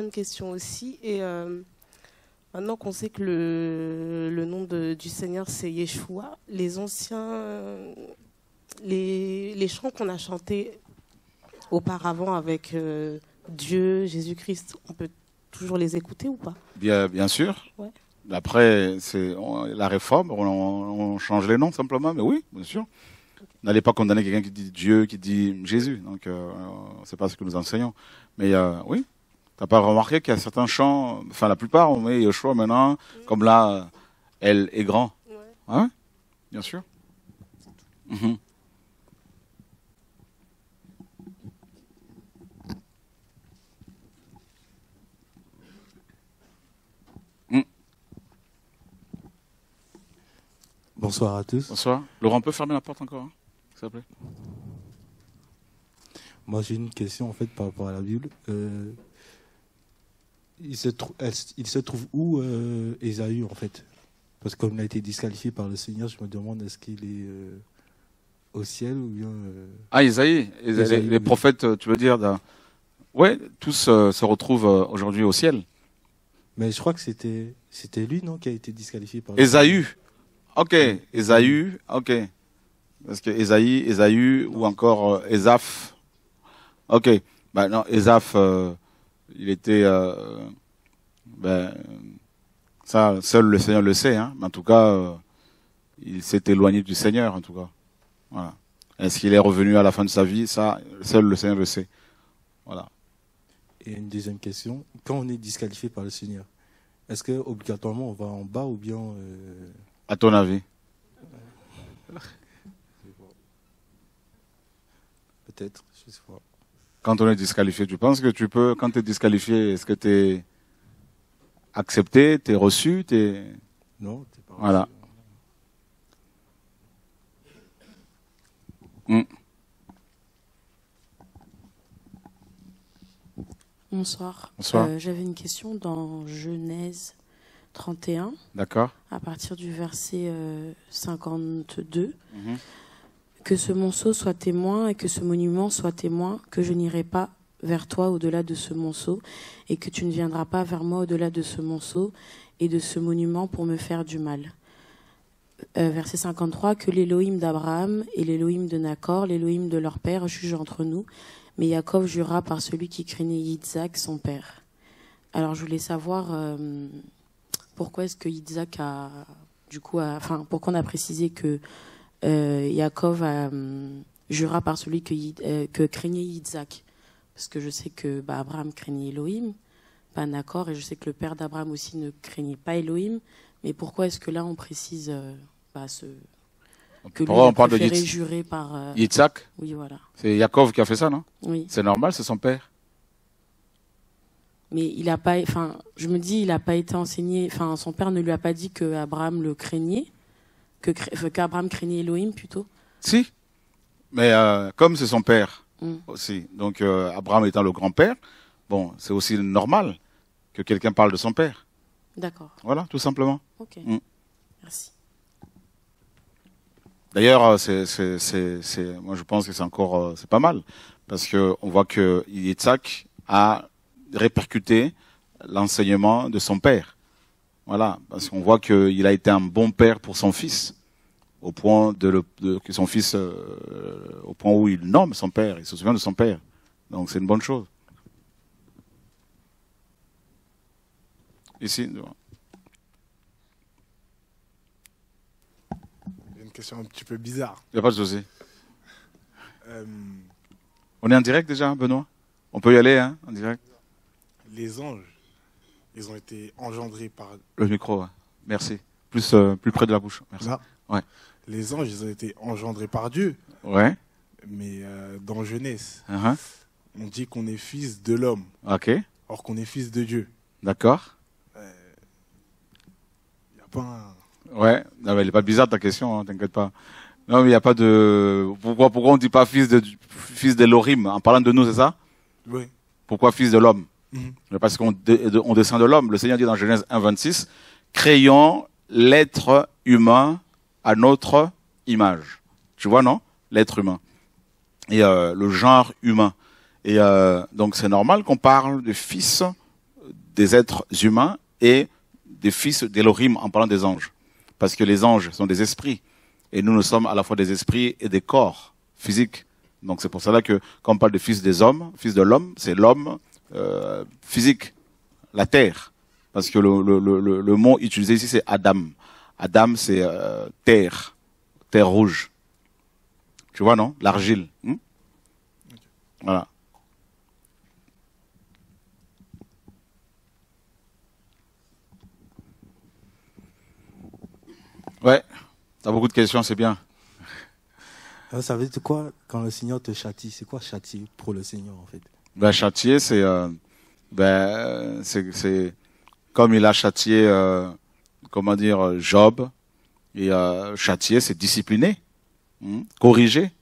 Bonne question aussi. Et maintenant qu'on sait que le nom du Seigneur, c'est Yeshua, les anciens, les chants qu'on a chantés auparavant avec Dieu, Jésus-Christ, on peut toujours les écouter ou pas? Bien sûr. Ouais. Après, c'est la réforme, on change les noms simplement, mais oui, bien sûr. N'allez pas condamner quelqu'un qui dit Dieu, qui dit Jésus. Donc, c'est pas ce que nous enseignons. Mais oui, t'as pas remarqué qu'il y a certains chants, enfin la plupart, on met Yeshua maintenant, comme là, elle est grand. Ouais. Hein? Bien sûr. Mmh. Bonsoir à tous. Bonsoir. Laurent, on peut fermer la porte encore, hein, s'il vous plaît. Moi, j'ai une question en fait par rapport à la Bible. Il se trouve où Ésaü en fait? Parce que comme il a été disqualifié par le Seigneur, je me demande est-ce qu'il est, au ciel ou bien. Ah, Ésaü, les prophètes, tu veux dire? Ouais, tous se retrouvent aujourd'hui au ciel. Mais je crois que c'était lui, non, qui a été disqualifié par. Ésaü. Ok, Ésaü, ok. Parce que Ésaü ou encore Esaph. Ok, bah non, Esaph, il était. Ça, seul le Seigneur le sait, hein. Mais en tout cas, il s'est éloigné du Seigneur, en tout cas. Voilà. Est-ce qu'il est revenu à la fin de sa vie? Ça, seul le Seigneur le sait. Voilà. Et une deuxième question. Quand on est disqualifié par le Seigneur, est-ce que obligatoirement on va en bas ou bien. À ton avis? Peut-être, je sais pas. Quand on est disqualifié, tu penses que tu peux, quand tu es disqualifié, est-ce que tu es accepté, tu es reçu, Non, tu n'es pas reçu. Voilà. Mmh. Bonsoir. Bonsoir. J'avais une question dans Genèse 31, d'accord, à partir du verset 52, que ce monceau soit témoin et que ce monument soit témoin, que je n'irai pas vers toi au-delà de ce monceau et que tu ne viendras pas vers moi au-delà de ce monceau et de ce monument pour me faire du mal. Verset 53, que l'Élohim d'Abraham et l'Élohim de Nacor, l'Élohim de leur père, juge entre nous, mais Jacob jura par celui qui craignait Yitzhak, son père. Alors je voulais savoir... pourquoi est-ce que Yitzhak a, du coup, enfin, pourquoi on a précisé que Yaakov jura par celui que craignait Yitzhak? Parce que je sais que bah, Abraham craignait Elohim, pas Nacor, et je sais que le père d'Abraham aussi ne craignait pas Elohim. Mais pourquoi est-ce que là on précise que lui on parle de jurer par Yitzhak? Oui, voilà. C'est Yaakov qui a fait ça, non? Oui. C'est normal, c'est son père. Mais il a pas, enfin, je me dis, il n'a pas été enseigné. Enfin, son père ne lui a pas dit que Abraham le craignait, qu'Abraham craignait Elohim plutôt. Si, mais comme c'est son père aussi, donc Abraham étant le grand-père, bon, c'est aussi normal que quelqu'un parle de son père. D'accord. Voilà, tout simplement. Ok. Merci. D'ailleurs, moi je pense que c'est encore, c'est pas mal, parce que on voit que Yitzhak a répercuter l'enseignement de son père. Voilà, parce qu'on voit qu'il a été un bon père pour son fils, au point que son fils, au point où il nomme son père, il se souvient de son père. Donc c'est une bonne chose. Ici, une question un petit peu bizarre. Il n'y a pas de souci. On est en direct déjà, Benoît? On peut y aller, hein, en direct? Les anges, ils ont été engendrés par... Le micro, ouais. Merci. Plus près de la bouche, merci. Là, ouais. Les anges, ils ont été engendrés par Dieu. Ouais. Mais dans Genèse, on dit qu'on est fils de l'homme. Ok. Or qu'on est fils de Dieu. D'accord. Il n'y a pas un... Ouais, non, mais elle n'est pas bizarre ta question, hein, t'inquiète pas. Non, mais il n'y a pas de... Pourquoi on ne dit pas fils de l'Orim en parlant de nous, c'est ça? Oui. Pourquoi fils de l'homme? Parce qu'on descend de l'homme. Le Seigneur dit dans Genèse 1:26, créons l'être humain à notre image. Tu vois, non? L'être humain. Et le genre humain. Et donc c'est normal qu'on parle de fils des êtres humains et des fils d'Elohim en parlant des anges. Parce que les anges sont des esprits. Et nous, nous sommes à la fois des esprits et des corps physiques. Donc c'est pour cela que quand on parle de fils des hommes, fils de l'homme, c'est l'homme physique, la terre. Parce que le mot utilisé ici, c'est Adam. Adam, c'est terre, terre rouge. Tu vois, non? L'argile. Okay. Voilà. Ouais, t'as beaucoup de questions, c'est bien. Ça veut dire quoi quand le Seigneur te châtie? C'est quoi châtier pour le Seigneur en fait? Ben, châtier, c'est comme il a châtié, comment dire, Job. Et châtier, c'est discipliner, corriger.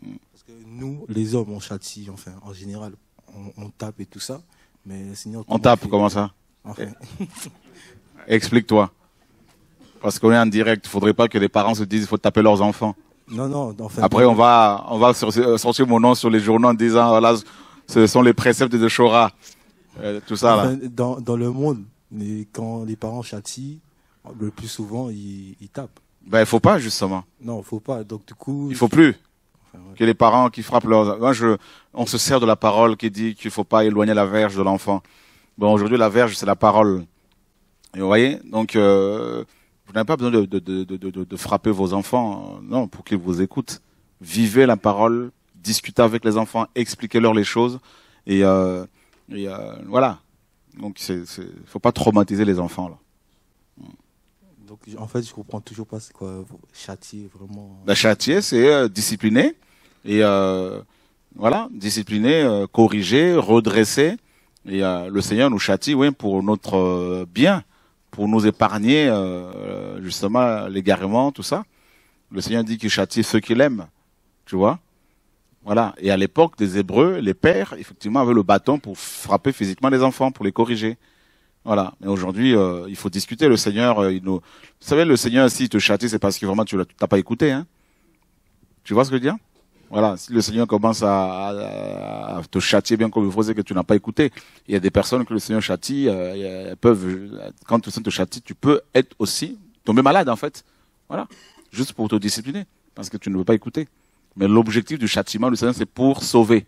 Parce que nous, les hommes, on châtie, enfin, en général, on tape et tout ça. Mais le Seigneur, on tape, fait... comment ça enfin. Explique-toi. Parce qu'on est en direct, il ne faudrait pas que les parents se disent qu'il faut taper leurs enfants. Non, non. Enfin, après, on va sortir mon nom sur les journaux en disant voilà, ce sont les préceptes de Shora. Tout ça, enfin, là. Dans le monde, quand les parents châtient, le plus souvent, ils tapent. Ben, il ne faut pas, justement. Non, il ne faut pas. Donc, du coup, il ne faut plus que les parents qui frappent leurs... Moi, on se sert de la parole qui dit qu'il ne faut pas éloigner la verge de l'enfant. Bon, aujourd'hui, la verge, c'est la parole. Et vous voyez, donc... vous n'avez pas besoin de frapper vos enfants, non, pour qu'ils vous écoutent. Vivez la parole, discutez avec les enfants, expliquez-leur les choses. Et, voilà. Donc, il ne faut pas traumatiser les enfants. Là. Donc, en fait, je ne comprends toujours pas ce que châtier, vraiment. La châtier, c'est discipliner. Et voilà, discipliner, corriger, redresser. Et le Seigneur nous châtie, oui, pour notre bien. Pour nous épargner, justement, l'égarement, tout ça. Le Seigneur dit qu'il châtie ceux qu'il aime, tu vois. Voilà. Et à l'époque des Hébreux, les pères, effectivement, avaient le bâton pour frapper physiquement les enfants, pour les corriger. Voilà. Mais aujourd'hui, il faut discuter. Le Seigneur, vous savez, le Seigneur, s'il te châtie, c'est parce que vraiment, tu t'as pas écouté, hein. Tu vois ce que je veux dire? Voilà. Si le Seigneur commence à te châtier bien comme il faut, c'est que tu n'as pas écouté. Il y a des personnes que le Seigneur châtie, elles peuvent, quand le Seigneur te châtie, tu peux être aussi tomber malade, en fait. Voilà. Juste pour te discipliner. Parce que tu ne veux pas écouter. Mais l'objectif du châtiment du Seigneur, c'est pour sauver.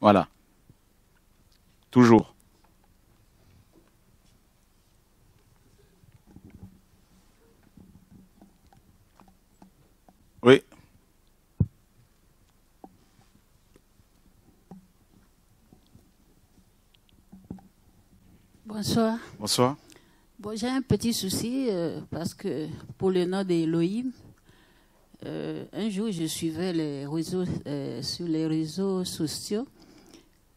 Voilà. Toujours. Oui. Bonsoir. Bonsoir. Bon, j'ai un petit souci parce que pour le nom d'Elohim, un jour je suivais les réseaux, sur les réseaux sociaux.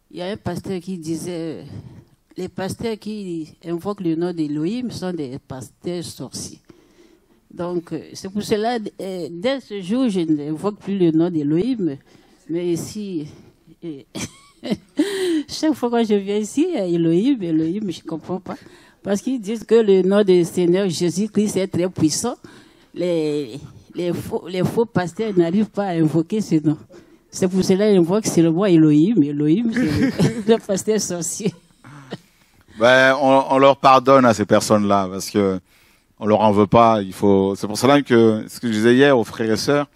Il y a un pasteur qui disait les pasteurs qui invoquent le nom d'Elohim sont des pasteurs sorciers. Donc c'est pour cela, dès ce jour, je n'invoque plus le nom d'Elohim, mais ici. Chaque fois que je viens ici, Elohim, Elohim, je ne comprends pas. Parce qu'ils disent que le nom du Seigneur Jésus-Christ est très puissant. Les faux pasteurs n'arrivent pas à invoquer ce nom. C'est pour cela qu'ils invoquent seulement Elohim. Elohim, c'est le pasteur sorcier. Ben, on leur pardonne à ces personnes-là, parce qu'on ne leur en veut pas. C'est pour cela que, ce que je disais hier aux frères et sœurs,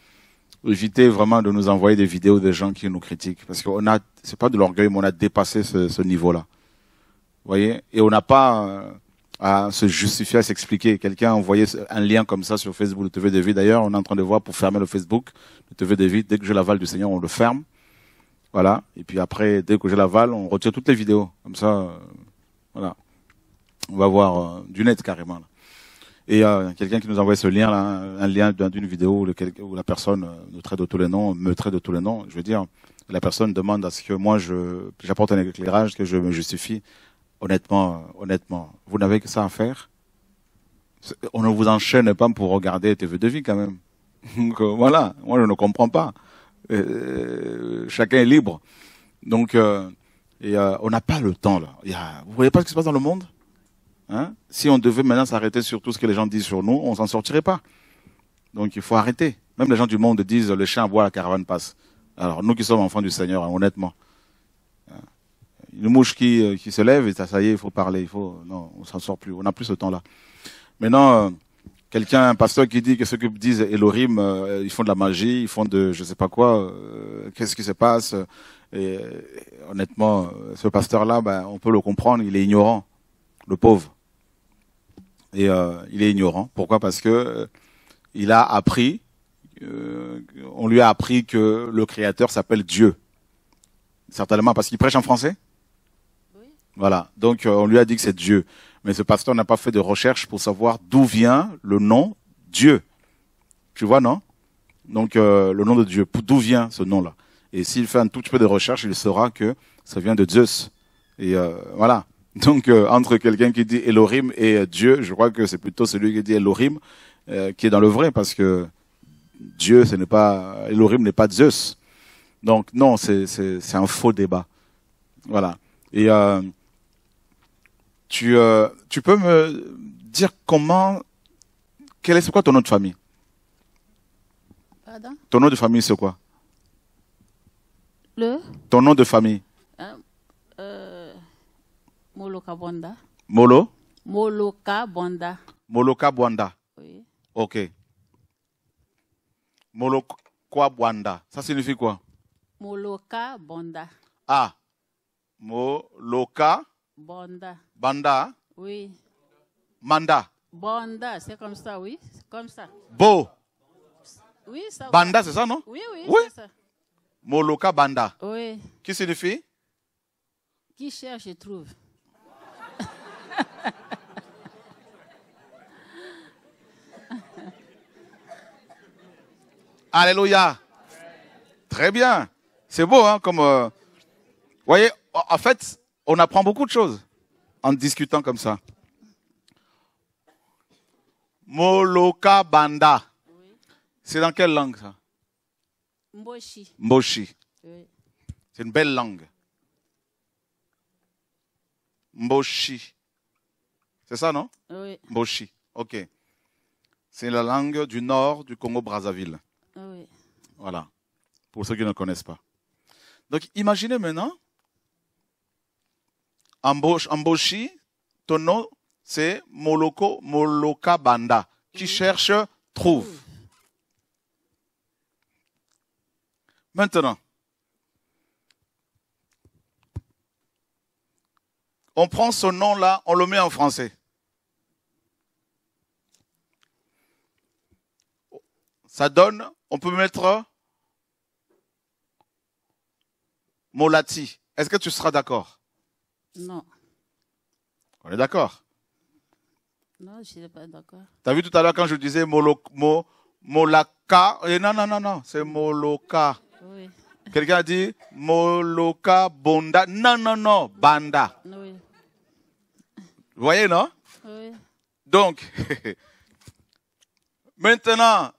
évitez vraiment de nous envoyer des vidéos des gens qui nous critiquent. Parce qu'on a, c'est pas de l'orgueil, mais on a dépassé ce niveau-là. Vous voyez? Et on n'a pas à se justifier, à s'expliquer. Quelqu'un a envoyé un lien comme ça sur Facebook de TV David. D'ailleurs, on est en train de voir pour fermer le Facebook de TV David. Dès que j'ai l'aval du Seigneur, on le ferme. Voilà. Et puis après, dès que j'ai l'aval, on retire toutes les vidéos. Comme ça, voilà. On va voir du net carrément. Là. Et quelqu'un qui nous envoie ce lien, là, un lien d'une vidéo où la personne nous traite de tous les noms, me traite de tous les noms. Je veux dire, la personne demande à ce que moi, j'apporte un éclairage, que je me justifie. Honnêtement, vous n'avez que ça à faire. On ne vous enchaîne pas pour regarder TV de vie, quand même. Donc, voilà, moi, je ne comprends pas. Chacun est libre. Donc, on n'a pas le temps, là. Vous voyez pas ce qui se passe dans le monde? Hein? Si on devait maintenant s'arrêter sur tout ce que les gens disent sur nous, on s'en sortirait pas. Donc il faut arrêter. Même les gens du monde disent le chien aboie, la caravane passe. Alors nous qui sommes enfants du Seigneur, honnêtement, une mouche qui se lève et ça y est, il faut parler, non, on s'en sort plus, on n'a plus ce temps-là. Maintenant, un pasteur qui dit que ce que disent Elohim, ils font de la magie, ils font de je sais pas quoi, qu'est-ce qui se passe? Et honnêtement, ce pasteur-là, ben, on peut le comprendre, il est ignorant, le pauvre. Et il est ignorant. Pourquoi? Parce que il a appris, on lui a appris que le Créateur s'appelle Dieu. Certainement parce qu'il prêche en français. Oui. Voilà. Donc on lui a dit que c'est Dieu. Mais ce pasteur n'a pas fait de recherche pour savoir d'où vient le nom Dieu. Tu vois, non? Donc le nom de Dieu, d'où vient ce nom-là? Et s'il fait un tout petit peu de recherche, il saura que ça vient de Zeus. Et voilà. Donc entre quelqu'un qui dit Elohim et Dieu, je crois que c'est plutôt celui qui dit Elohim qui est dans le vrai, parce que Dieu, ce n'est pas Elohim, n'est pas Zeus. Donc non, c'est un faux débat. Voilà. Et tu peux me dire c'est quoi ton nom de famille? Pardon? Ton nom de famille, c'est quoi? Ton nom de famille? Moloka Bonda. Molo? Moloka Bonda. Moloka Bonda. Oui. Ok. Moloka Bonda. Ça signifie quoi? Moloka Bonda. Ah. Moloka Bonda. Banda. Oui. Manda. Bonda, c'est comme ça, oui. Comme ça. Bo. Oui, ça. Banda, c'est ça, non? Oui, oui, oui. C'est ça. Moloka Banda. Oui. Qui signifie? Qui cherche et trouve. Alléluia. Très bien. C'est beau, hein, comme... Vous voyez, en fait, on apprend beaucoup de choses en discutant comme ça. Moloka Banda. Oui. C'est dans quelle langue, ça? Mboshi. Mboshi. Oui. C'est une belle langue. Mboshi. C'est ça, non? Oui. Mboshi. OK. C'est la langue du nord du Congo-Brazzaville. Oui. Voilà. Pour ceux qui ne connaissent pas. Donc, imaginez maintenant, Mboshi, ton nom, c'est Moloka Banda. Qui cherche, trouve. Maintenant, on prend ce nom-là, on le met en français. Ça donne, on peut mettre Molati. Est-ce que tu seras d'accord? Non. On est d'accord? Non, je ne suis pas d'accord. Tu as vu tout à l'heure quand je disais Molaka? Non, c'est Moloka. Oui. Quelqu'un a dit Moloka Bonda. Non, Banda. Oui. Vous voyez, non? Oui. Donc, maintenant,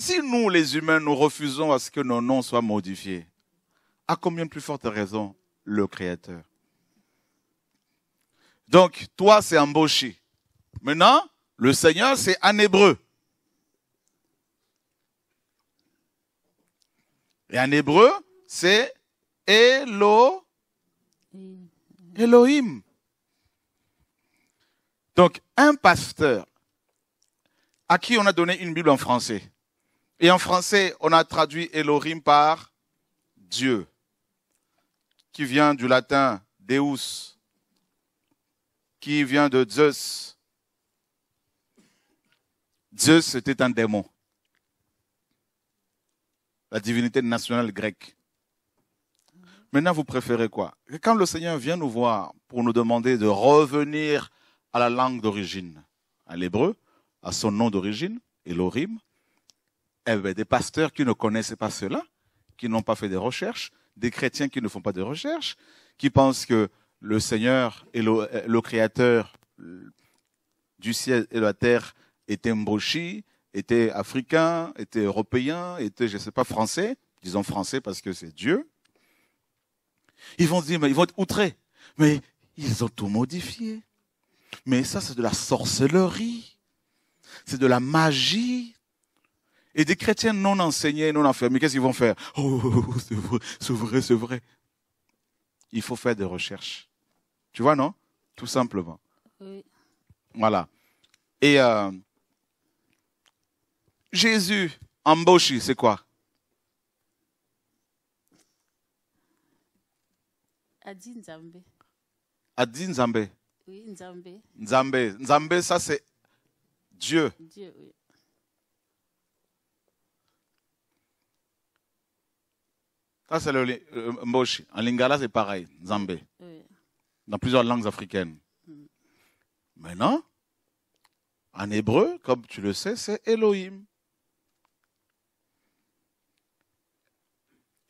si nous, les humains, nous refusons à ce que nos noms soient modifiés, à combien plus forte raison le Créateur? Donc, toi, c'est Mboshi. Maintenant, le Seigneur, c'est un hébreu. Et en hébreu, c'est Elohim. Donc, un pasteur à qui on a donné une Bible en français. Et en français, on a traduit Elohim par Dieu, qui vient du latin Deus, qui vient de Zeus. Zeus, c'était un démon. La divinité nationale grecque. Maintenant, vous préférez quoi? Quand le Seigneur vient nous voir pour nous demander de revenir à la langue d'origine, à l'hébreu, à son nom d'origine, Elohim, eh bien, des pasteurs qui ne connaissaient pas cela, qui n'ont pas fait des recherches, des chrétiens qui ne font pas de recherches, qui pensent que le Seigneur et le Créateur du ciel et de la terre étaient Mboshi, était africain, était européen, était, je ne sais pas, français, disons français parce que c'est Dieu, ils vont se dire, mais ils vont être outrés. Mais ils ont tout modifié. Mais ça, c'est de la sorcellerie. C'est de la magie. Et des chrétiens non enseignés, non enfermés, qu'est-ce qu'ils vont faire? Oh, c'est vrai, c'est vrai. il faut faire des recherches. Tu vois, non? Tout simplement. Oui. Voilà. Et Jésus, embauché, c'est quoi? Adi Nzambe. Adi Nzambe. Oui, Nzambe. Nzambe. Nzambe, ça c'est Dieu. Dieu, oui. Ça c'est le Mboshi. En Lingala, c'est pareil, Nzambe. Oui. Dans plusieurs langues africaines. Oui. Maintenant, en hébreu, comme tu le sais, c'est Elohim.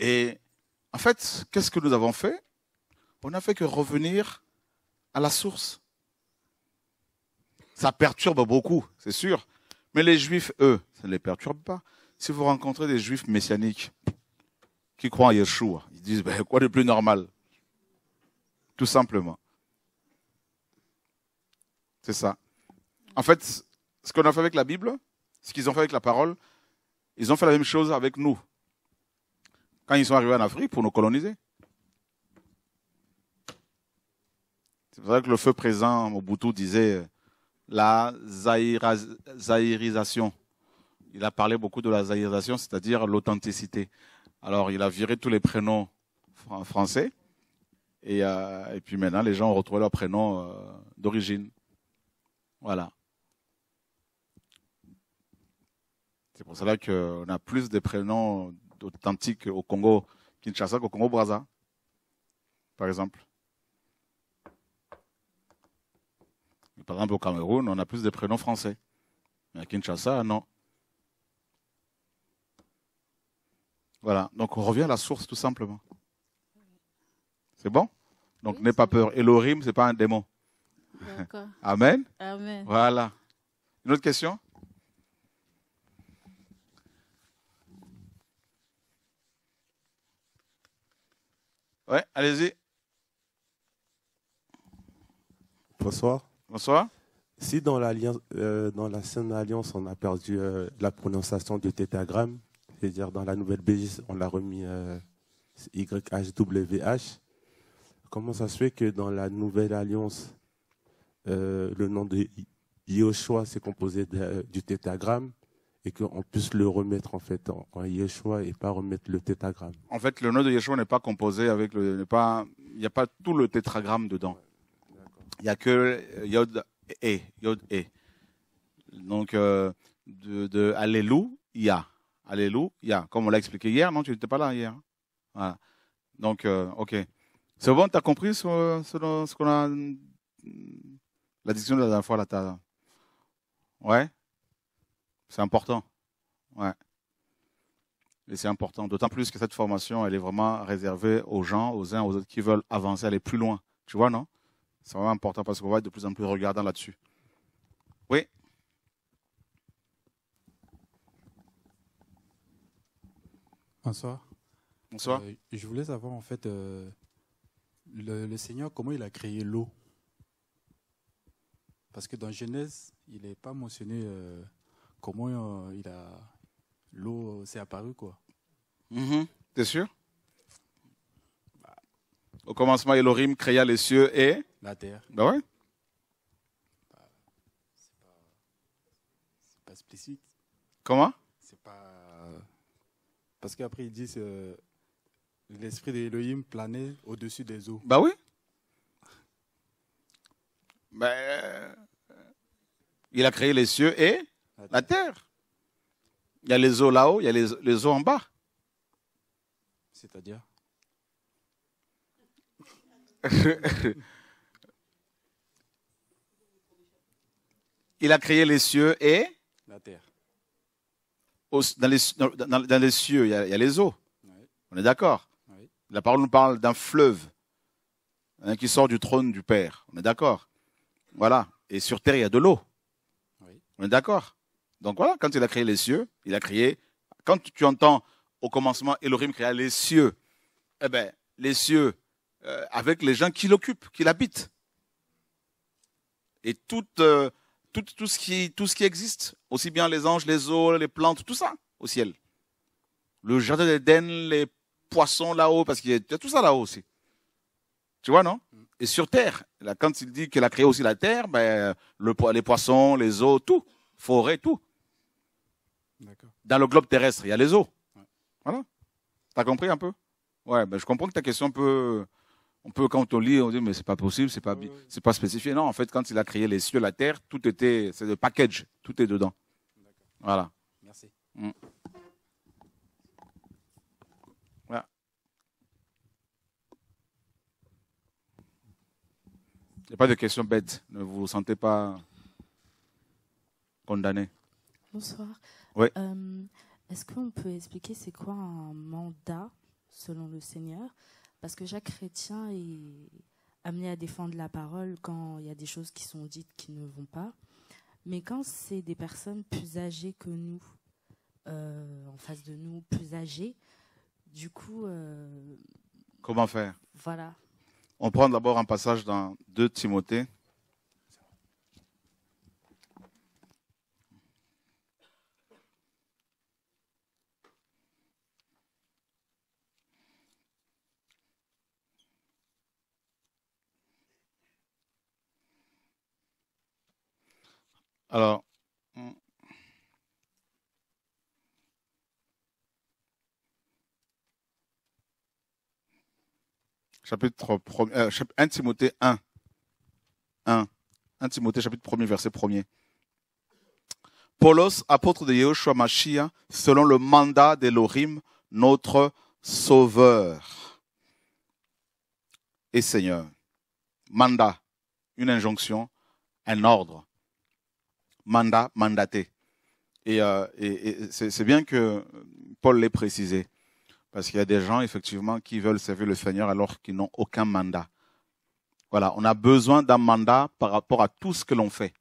Et en fait, qu'est-ce que nous avons fait? On n'a fait que revenir à la source. Ça perturbe beaucoup, c'est sûr. Mais les juifs, eux, ça ne les perturbe pas. Si vous rencontrez des juifs messianiques qui croient en Yeshua, ils disent, ben, quoi de plus normal? Tout simplement. C'est ça. En fait, ce qu'on a fait avec la Bible, ce qu'ils ont fait avec la parole, ils ont fait la même chose avec nous. Quand ils sont arrivés en Afrique pour nous coloniser. C'est vrai que le feu présent, Mobutu disait la zaïrisation. Il a parlé beaucoup de la zaïrisation, c'est-à-dire l'authenticité. Alors, il a viré tous les prénoms français. Et puis maintenant, les gens ont retrouvé leurs prénoms d'origine. Voilà. C'est pour cela qu'on a plus de prénoms authentiques au Congo, Kinshasa, qu'au Congo-Brazza, par exemple. Par exemple, au Cameroun, on a plus de prénoms français. Mais à Kinshasa, non. Voilà. Donc, on revient à la source, tout simplement. C'est bon? Donc, oui, n'aie pas peur. Et l'orim, ce n'est pas un démon. D'accord. Amen. Amen. Voilà. Une autre question? Ouais, allez-y. Bonsoir. Bonsoir. Si dans l'alliance, dans l'ancienne alliance, on a perdu la prononciation du tétragramme, c'est-à-dire dans la nouvelle BJ, on l'a remis YHWH, comment ça se fait que dans la nouvelle alliance, le nom de Yeshua s'est composé du tétragramme et qu'on puisse le remettre en fait en Yeshua et pas remettre le tétragramme? En fait, le nom de Yeshua n'est pas composé avec le, il n'y a pas tout le tétragramme dedans. Il n'y a que Yod E, Yod E. Donc, de Alléluia, Alléluia, comme on l'a expliqué hier, non, tu n'étais pas là hier. Voilà. Donc, ok. C'est bon, tu as compris ce qu'on a, la discussion de la dernière fois, là, ouais, c'est important, ouais. Et c'est important, d'autant plus que cette formation, elle est vraiment réservée aux gens, aux uns, aux autres qui veulent avancer, aller plus loin, tu vois, non? C'est vraiment important parce qu'on va être de plus en plus regardant là-dessus. Oui. Bonsoir. Bonsoir. Je voulais savoir en fait, le Seigneur, comment il a créé l'eau? Parce que dans Genèse, il n'est pas mentionné comment l'eau s'est apparue, quoi. T'es sûr? Au commencement, Elohim créa les cieux et la terre. Ben ouais. C'est pas explicite. Comment? C'est pas. Parce qu'après, ils disent l'esprit d'Elohim planait au-dessus des eaux. Ben oui. Ben, il a créé les cieux et la terre. Il y a les eaux là-haut, il y a les eaux en bas. C'est-à-dire? Il a créé les cieux et la terre. Dans les cieux, il y a les eaux. Oui. On est d'accord. Oui. La parole nous parle d'un fleuve qui sort du trône du Père. On est d'accord. Voilà. Et sur terre, il y a de l'eau. Oui. On est d'accord. Donc voilà, quand il a créé les cieux, il a créé. Quand tu entends au commencement, Elohim créa les cieux. Eh bien, les cieux. Avec les gens qui l'occupent, qui l'habitent. Et tout ce qui existe, aussi bien les anges, les eaux, les plantes, tout ça au ciel. Le jardin d'Éden, les poissons là-haut, parce qu'il y a tout ça là-haut aussi. Tu vois, non? Et sur terre, là, quand il dit qu'il a créé aussi la terre, ben, les poissons, les eaux, tout, forêt, tout. Dans le globe terrestre, il y a les eaux. Ouais. Voilà. T'as compris un peu? Ouais, ben, je comprends que ta question peut... On peut, quand on lit, on dit, mais c'est pas possible, c'est pas, c'est pas spécifié. Non, en fait, quand il a créé les cieux, la terre, tout était, c'est le package, tout est dedans. Voilà. Merci. Mm. Voilà. Il n'y a pas de questions bêtes. Ne vous sentez pas condamné. Bonsoir. Oui. Est-ce qu'on peut expliquer c'est quoi un mandat selon le Seigneur? Parce que chaque chrétien est amené à défendre la parole quand il y a des choses qui sont dites qui ne vont pas. Mais quand c'est des personnes plus âgées que nous, en face de nous, plus âgées, du coup... Comment faire? Voilà. On prend d'abord un passage dans 2 Timothée. Alors, chapitre 1 Timothée 1, 1 Timothée chapitre 1, verset 1er. Paulos, apôtre de Yehoshua Mashiach, selon le mandat d'Elohim, notre sauveur et Seigneur. Mandat, une injonction, un ordre. Mandat, mandaté. Et c'est bien que Paul l'ait précisé. Parce qu'il y a des gens, effectivement, qui veulent servir le Seigneur alors qu'ils n'ont aucun mandat. Voilà, on a besoin d'un mandat par rapport à tout ce que l'on fait.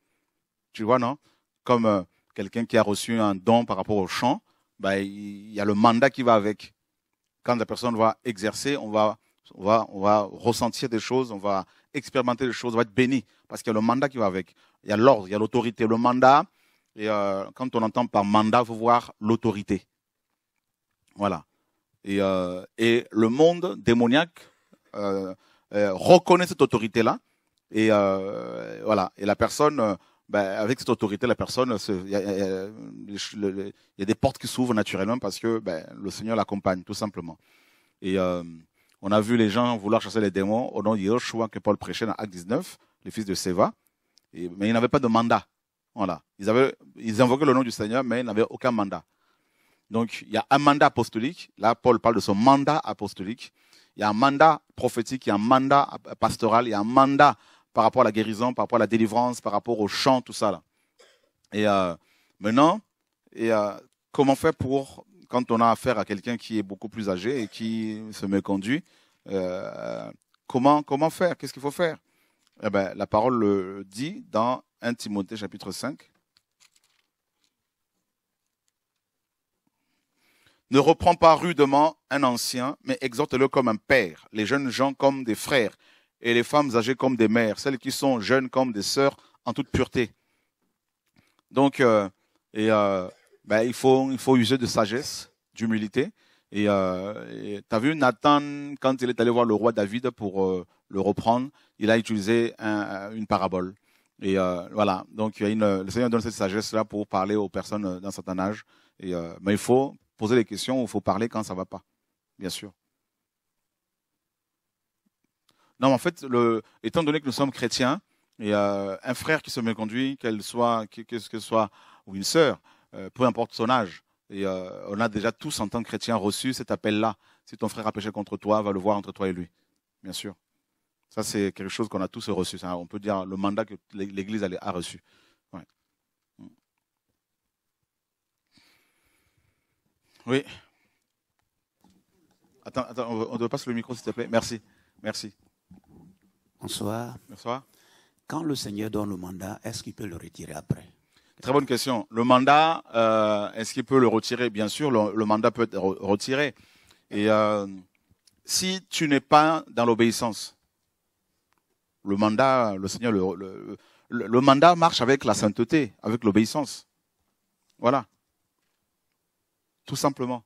Tu vois, non? Comme quelqu'un qui a reçu un don par rapport au chant, ben, il y a le mandat qui va avec. Quand la personne va exercer, on va ressentir des choses, on va expérimenter des choses, on va être béni. Parce qu'il y a le mandat qui va avec. Il y a l'ordre, il y a l'autorité, le mandat. Et quand on entend par mandat, il faut voir l'autorité. Voilà. Et le monde démoniaque reconnaît cette autorité-là. Et voilà. Et la personne, ben, avec cette autorité, la personne, il y a des portes qui s'ouvrent naturellement parce que ben, le Seigneur l'accompagne, tout simplement. Et on a vu les gens vouloir chasser les démons au nom de Yehoshua que Paul prêchait dans Acte 19, le fils de Séva. Mais ils n'avaient pas de mandat. Voilà. Ils invoquaient le nom du Seigneur, mais ils n'avaient aucun mandat. Donc, il y a un mandat apostolique. Là, Paul parle de son mandat apostolique. Il y a un mandat prophétique, il y a un mandat pastoral, il y a un mandat par rapport à la guérison, par rapport à la délivrance, par rapport au chant, tout ça. Là. Et maintenant, comment faire pour, quand on a affaire à quelqu'un qui est beaucoup plus âgé et qui se méconduit, comment faire? Qu'est-ce qu'il faut faire? Eh bien, la parole le dit dans 1 Timothée chapitre 5. Ne reprends pas rudement un ancien, mais exhorte-le comme un père, les jeunes gens comme des frères, et les femmes âgées comme des mères, celles qui sont jeunes comme des sœurs, en toute pureté. Donc, ben, il faut user de sagesse, d'humilité. Et tu as vu Nathan, quand il est allé voir le roi David pour... le reprendre, il a utilisé une parabole. Et voilà, donc le Seigneur donne cette sagesse-là pour parler aux personnes d'un certain âge. Et, mais il faut poser des questions, il faut parler quand ça ne va pas, bien sûr. Non, mais en fait, étant donné que nous sommes chrétiens, et un frère qui se méconduit, qu'elle soit ou une sœur, peu importe son âge, et on a déjà tous en tant que chrétiens reçu cet appel-là. Si ton frère a péché contre toi, va le voir entre toi et lui, bien sûr. Ça, c'est quelque chose qu'on a tous reçu. Ça, on peut dire le mandat que l'Église a reçu. Ouais. Oui. Attends, on te passe le micro, s'il te plaît. Merci. Merci. Bonsoir. Bonsoir. Quand le Seigneur donne le mandat, est-ce qu'il peut le retirer après? Très bonne question. Le mandat, est-ce qu'il peut le retirer? Bien sûr, le mandat peut être retiré. Et si tu n'es pas dans l'obéissance, le mandat, le Seigneur, le mandat marche avec la sainteté, avec l'obéissance. Voilà. Tout simplement.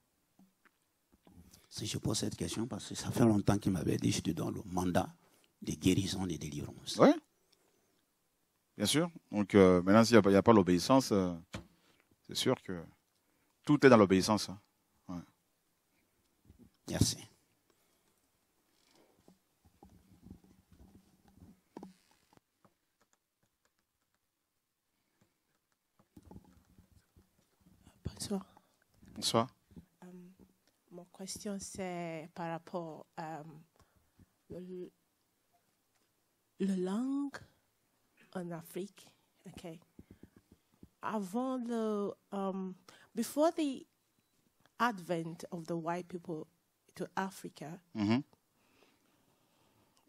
Si je pose cette question, parce que ça fait longtemps qu'il m'avait dit, je te donne le mandat, des guérisons, des délivrances. Oui, bien sûr. Donc maintenant, s'il n'y a pas l'obéissance, c'est sûr que tout est dans l'obéissance. Hein. Ouais. Merci. Bonsoir. Bonsoir. Mon question, c'est par rapport à la langue en Afrique. Okay. Avant the before the advent of the white people to Africa,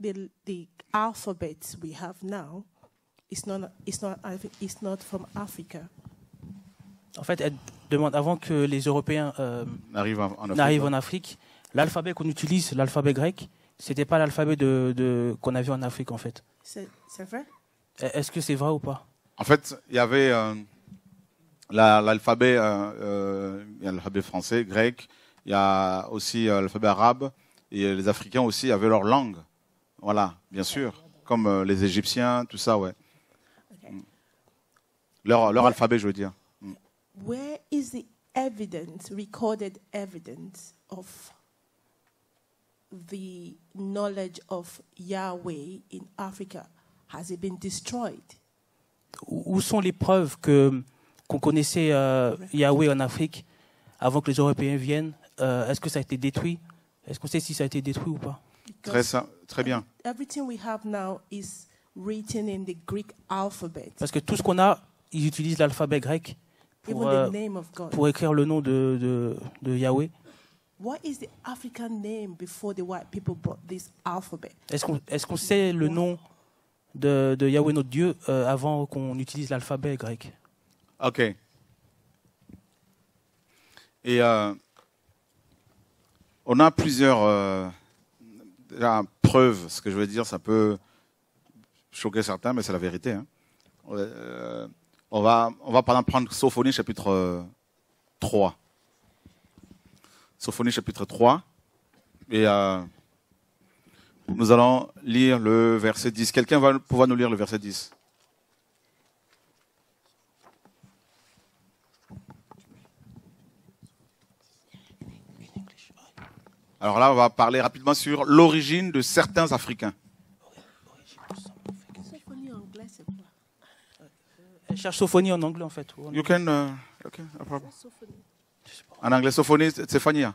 the alphabet we have now is not from Africa. En fait, elle demande avant que les Européens n'arrivent en Afrique, l'alphabet qu'on utilise, l'alphabet grec, c'était pas l'alphabet qu'on avait en Afrique en fait. C'est vrai. Est-ce que c'est vrai ou pas? En fait, il y avait l'alphabet français, grec, il y a aussi l'alphabet arabe, et les Africains aussi avaient leur langue. Voilà, bien sûr, comme les Égyptiens, tout ça, ouais. Okay. Leur alphabet, je veux dire. Where is the evidence, recorded evidence of the knowledge of Yahweh in Africa? Has it been destroyed? Où sont les preuves qu'on connaissait Yahweh en Afrique avant que les Européens viennent? Est-ce que ça a été détruit? Est-ce qu'on sait si ça a été détruit ou pas? Très bien. Everything we have now is written in the Greek alphabet. Parce que tout ce qu'on a, ils utilisent l'alphabet grec. Pour écrire le nom de Yahweh. Est-ce qu'on sait le nom de Yahweh, notre Dieu, avant qu'on utilise l'alphabet grec? Ok. Et on a plusieurs preuves. Ce que je veux dire, ça peut choquer certains, mais c'est la vérité. Hein. On va par exemple prendre Sophonie chapitre 3. Sophonie chapitre 3. Et nous allons lire le verset 10. Quelqu'un va pouvoir nous lire le verset 10? Alors là, on va parler rapidement sur l'origine de certains Africains. Je cherche Sophonie en anglais en fait. You can, okay, no problem. En anglais, Sophonie, Zephaniah.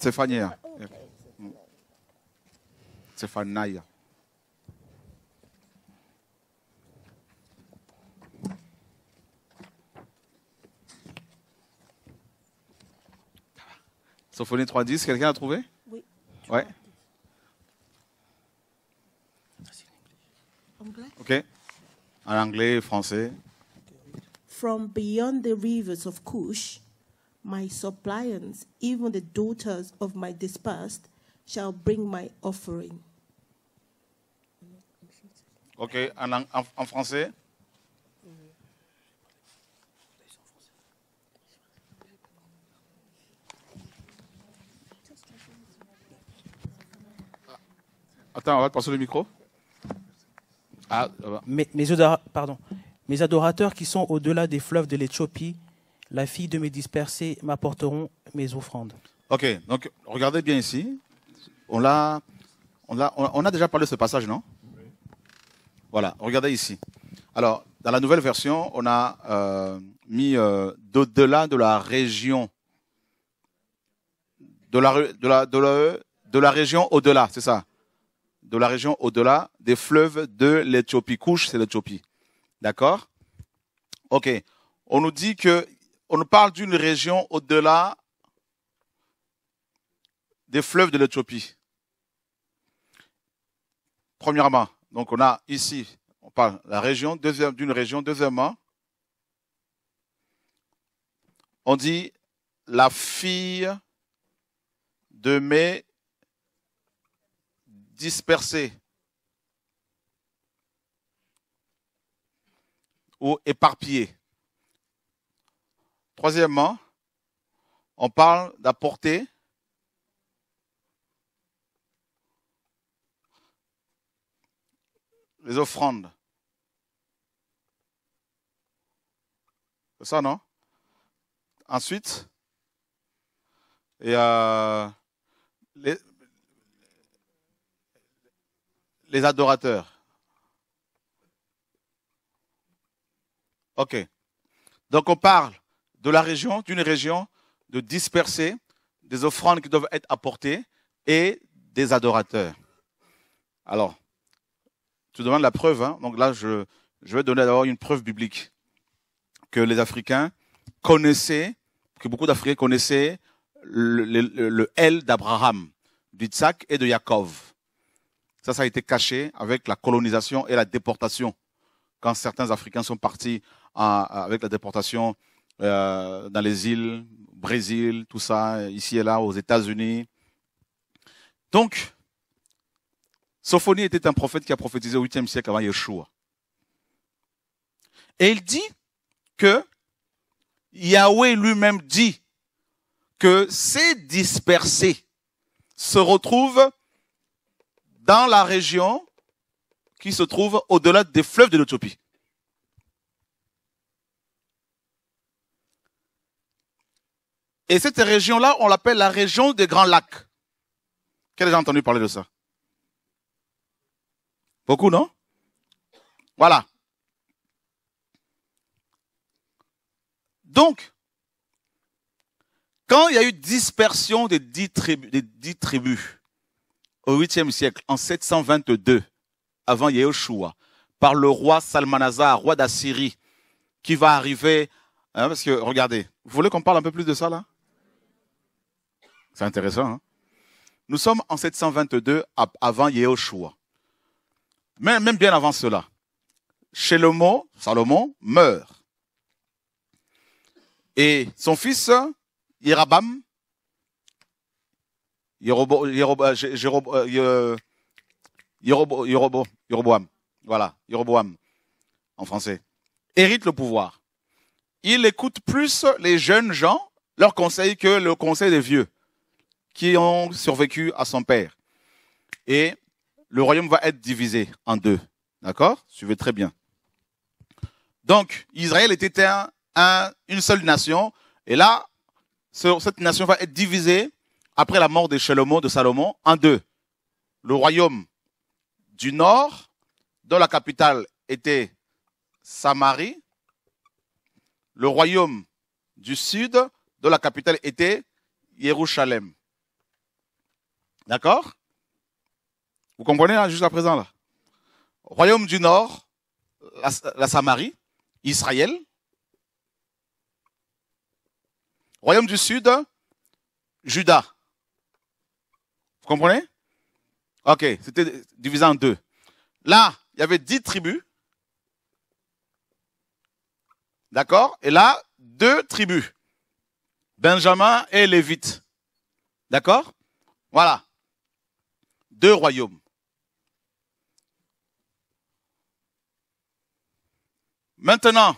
Zephaniah. Zephaniah. Sophonie 3.10, quelqu'un a trouvé? Oui. Ouais. Okay. En anglais, français. From beyond the rivers of Cush, my suppliants, even the daughters of my dispersed, shall bring my offering. Ok, en français. Attends, on va te passer le micro. Ah, mes adorateurs qui sont au-delà des fleuves de l'Éthiopie, la fille de mes dispersés m'apporteront mes offrandes. Ok, donc regardez bien ici. On a déjà parlé de ce passage, non? Oui. Voilà, regardez ici. Alors, dans la nouvelle version, on a mis d'au-delà de la région. De la région au-delà, c'est ça? De la région au-delà des fleuves de l'Éthiopie. Couche, c'est l'Éthiopie. D'accord? Ok. On nous dit que, on nous parle d'une région au-delà des fleuves de l'Éthiopie. Premièrement, donc on a ici, on parle de la région, d'une région. Deuxièmement, on dit la fille de mes dispersés ou éparpillés. Troisièmement, on parle d'apporter les offrandes. C'est ça, non? Ensuite, les adorateurs. OK. Donc, on parle de la région, d'une région, de disperser des offrandes qui doivent être apportées et des adorateurs. Alors, tu demandes la preuve, hein? Donc là, je vais donner d'abord une preuve biblique que les Africains connaissaient, que beaucoup d'Africains connaissaient le L d'Abraham, d'Isaac et de Jacob. Ça a été caché avec la colonisation et la déportation. Quand certains Africains sont partis avec la déportation dans les îles, Brésil, tout ça, ici et là, aux États-Unis. Donc, Sophonie était un prophète qui a prophétisé au 8e siècle avant Yeshua. Et il dit que Yahweh lui-même dit que ces dispersés se retrouvent dans la région qui se trouve au-delà des fleuves de l'Éthiopie. Et cette région-là, on l'appelle la région des Grands Lacs. Qui a déjà entendu parler de ça? Beaucoup, non? Voilà. Donc, quand il y a eu dispersion des 10 tribus au 8e siècle, en 722, avant Yehoshua, par le roi Salmanasar, roi d'Assyrie, qui va arriver, hein, parce que, regardez, vous voulez qu'on parle un peu plus de ça, là? C'est intéressant, hein? Nous sommes en 722 avant Yehoshua. Même bien avant cela. Chez le mot, Salomon meurt. Et son fils, Yerobam, Yeroboam, en français, hérite le pouvoir. Il écoute plus les jeunes gens, leurs conseils, que le conseil des vieux qui ont survécu à son père. Et le royaume va être divisé en deux. D'accord? Suivez très bien. Donc, Israël était une seule nation. Et là, cette nation va être divisée après la mort de Salomon, en deux. Le royaume du nord, dont la capitale était Samarie. Le royaume du sud, dont la capitale était Jérusalem. D'accord? Vous comprenez, hein, jusqu'à présent, là? Royaume du Nord, la Samarie, Israël. Royaume du Sud, Juda. Vous comprenez? OK, c'était divisé en deux. Là, il y avait 10 tribus. D'accord? Et là, 2 tribus. Benjamin et Lévite. D'accord? Voilà. 2 royaumes. Maintenant,